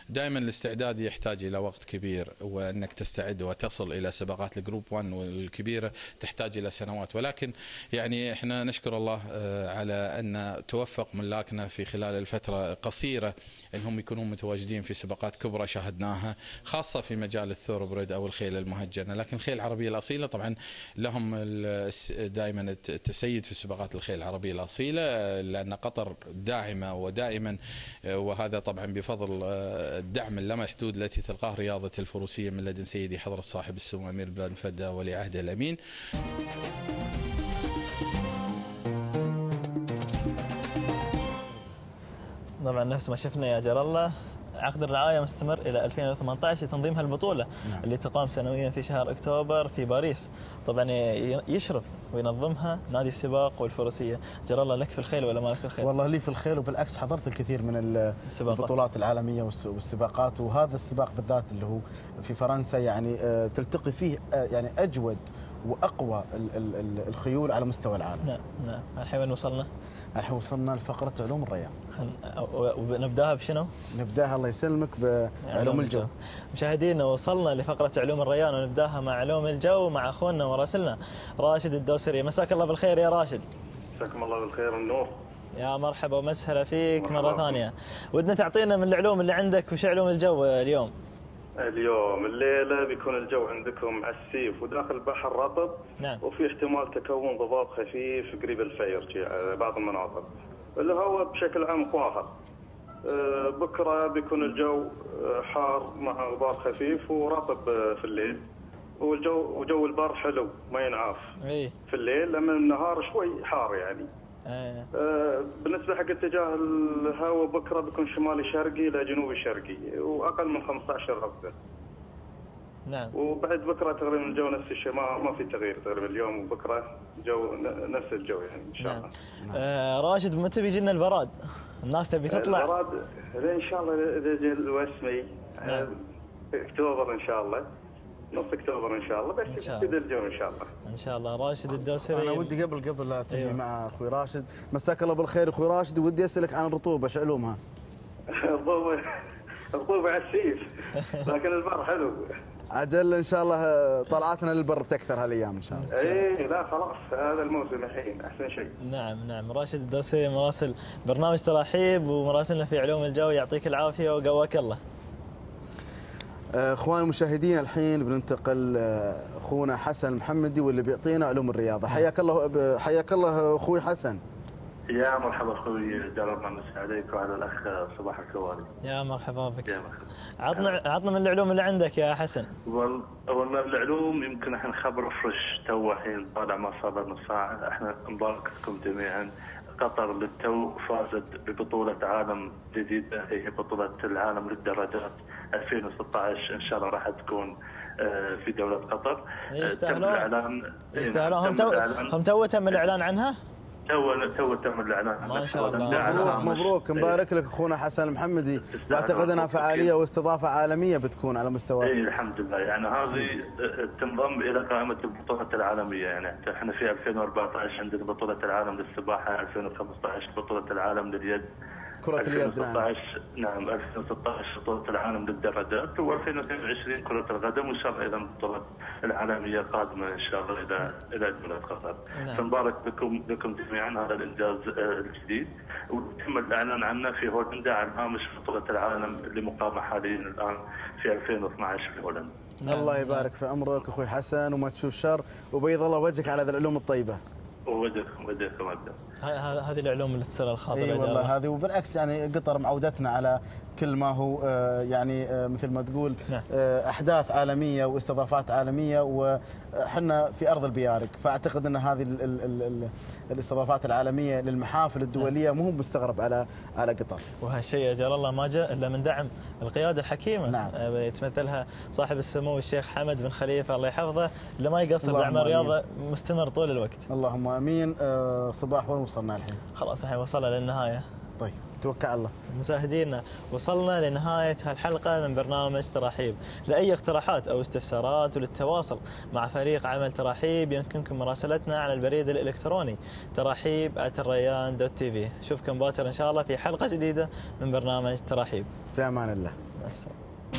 دائما الاستعداد يحتاج الى وقت كبير، وانك تستعد وتصل الى سباقات الجروب واحد والكبيره تحتاج الى سنوات، ولكن يعني احنا نشكر الله على ان توفق ملاكنا في خلال الفتره قصيره انهم يكونون متواجدين في سباقات كبرى شاهدناها، خاصه في مجال الثوربريد او الخيل المهجنه، لكن الخيل العربيه الاصيله طبعا لهم دائما التسيد في سباقات الخيل العربيه الاصيله، لان قطر داعمه ودائما، وهذا طبعا بفضل الدعم اللامحدود التي تلقاه رياضة الفروسية من لدن سيدي حضرة صاحب السمو أمير البلاد المفدى ولي عهده الأمين. طبعا نفس ما شفنا يا جلال الله، عقد الرعاية مستمر إلى ألفين وثمانية عشر لتنظيم هالبطولة اللي تقام سنويا في شهر أكتوبر في باريس، طبعا يشرف وينظمها نادي السباق والفروسية. جرى الله، لك في الخيل ولا ما لك في الخيل؟ والله لي في الخيل، وبالعكس حضرت الكثير من البطولات العالمية والسباقات، وهذا السباق بالذات اللي هو في فرنسا يعني تلتقي فيه يعني أجود واقوى الخيول على مستوى العالم. نعم نعم. الحين وين وصلنا؟ الحين وصلنا لفقره علوم الرياض. نبداها بشنو؟ نبداها الله يسلمك بعلوم الجو. مشاهدينا وصلنا لفقره علوم الرياض، ونبداها مع علوم الجو مع اخونا وراسلنا راشد الدوسري. مساك الله بالخير يا راشد. مساكم الله بالخير والنور. يا مرحبا ومسهلا فيك مره ثانيه. ودنا تعطينا من العلوم اللي عندك، وش علوم الجو اليوم؟ اليوم الليلة بيكون الجو عندكم عسيف وداخل البحر رطب. نعم. وفي احتمال تكون ضباب خفيف قريب الفير على بعض المناطق. الهواء بشكل عام قاهر. بكرة بيكون الجو حار مع غبار خفيف ورطب في الليل. والجو وجو البر حلو ما ينعاف. اي. في الليل، اما النهار شوي حار يعني. ايه. بالنسبه حق اتجاه الهواء بكره بيكون شمالي شرقي الى جنوبي شرقي واقل من خمسة عشر رصده. نعم. وبعد بكره تقريبا الجو نفس الشيء، ما ما في تغيير تقريبا اليوم وبكره جو نفس الجو يعني ان شاء الله. نعم. آه راشد، متى بيجي لنا البراد؟ الناس تبي تطلع. البراد ان شاء الله بيجي الوسمي. نعم. اكتوبر ان شاء الله، نص اكتوبر ان شاء الله، بس كذا الجو ان شاء الله. ان شاء الله. راشد الدوسري، انا ودي قبل قبل لا تنهي. أيوة. مع اخوي راشد، مساك الله بالخير اخوي راشد، ودي اسالك عن الرطوبه ايش علومها؟ الرطوبه الرطوبه عسيف لكن البر حلو. اجل ان شاء الله طلعتنا للبر بتكثر هالايام ان شاء الله. اي لا خلاص هذا الموسم الحين احسن شيء. نعم نعم. راشد الدوسري مراسل برنامج تراحيب ومراسلنا في علوم الجو، يعطيك العافيه وقواك الله. اخوان المشاهدين الحين بننتقل اخونا حسن محمدي واللي بيعطينا علوم الرياضه. حياك الله. حياك الله اخوي حسن. يا مرحبا اخوي جربنا نمسي عليك وعلى الاخ صباح الكواري. يا مرحبا بك. يا مرحبا. عطنا عطنا من العلوم اللي عندك يا حسن. والله العلوم يمكن احنا خبر فرش تو الحين طالع ما صار لنا ساعه، احنا نبارككم جميعا. قطر للتو فازت ببطوله عالم جديده هي بطوله العالم للدراجات ألفين وستة عشر، ان شاء الله راح تكون في دوله قطر. يستاهلون يستاهلون هم تو هم توتها من الاعلان عنها؟ تو تو تم الاعلان. ما شاء الله مبروك مبروك، مبارك لك اخونا حسن محمدي، واعتقد انها فعاليه واستضافه عالميه بتكون على مستوى. اي الحمد لله، يعني هذه تنضم الى قائمه البطولات العالميه، يعني احنا في ألفين وأربعة عشر عندنا بطوله العالم للسباحه، ألفين وخمسة عشر بطوله العالم لليد كرة اليد، نعم نعم ألفين وستة عشر بطولة العالم للدراجات، وألفين واثنين وعشرين كرة القدم، وإن شاء الله إذا البطولات العالمية قادمة إن شاء الله إلى إلى دولة قطر. فمبارك لكم لكم جميعا هذا الإنجاز الجديد، وتم الإعلان عنه في هولندا عن هامش بطولة العالم اللي مقامة حاليا الآن في ألفين واثني عشر في هولندا. الله يبارك في عمرك أخوي حسن، وما تشوف شر، وبيض الله وجهك على هذه العلوم الطيبة. وجهكم وجهكم عبدالله. هذه العلوم اللي تسر الخاطر. اي والله هذه، وبالعكس يعني قطر معودتنا على كل ما هو يعني مثل ما تقول احداث عالميه واستضافات عالميه، وحنا في ارض البيارق، فاعتقد ان هذه ال ال ال الاستضافات العالميه للمحافل الدوليه مو مستغرب على على قطر. وهالشيء اجل الله ما جاء الا من دعم القياده الحكيمه. نعم. يتمثلها صاحب السمو الشيخ حمد بن خليفه الله يحفظه، اللي ما يقصر دعم الرياضه مستمر طول الوقت. اللهم امين. صباح وين وصلنا الحين؟ خلاص الحين وصلنا للنهايه. طيب توكل الله. مشاهدينا وصلنا لنهاية هالحلقة من برنامج تراحيب. لأي اقتراحات أو استفسارات وللتواصل مع فريق عمل تراحيب يمكنكم مراسلتنا على البريد الإلكتروني تراحيب آت الريان دوت تي في. نشوفكم باكر إن شاء الله في حلقة جديدة من برنامج تراحيب. في أمان الله. مع السلامة.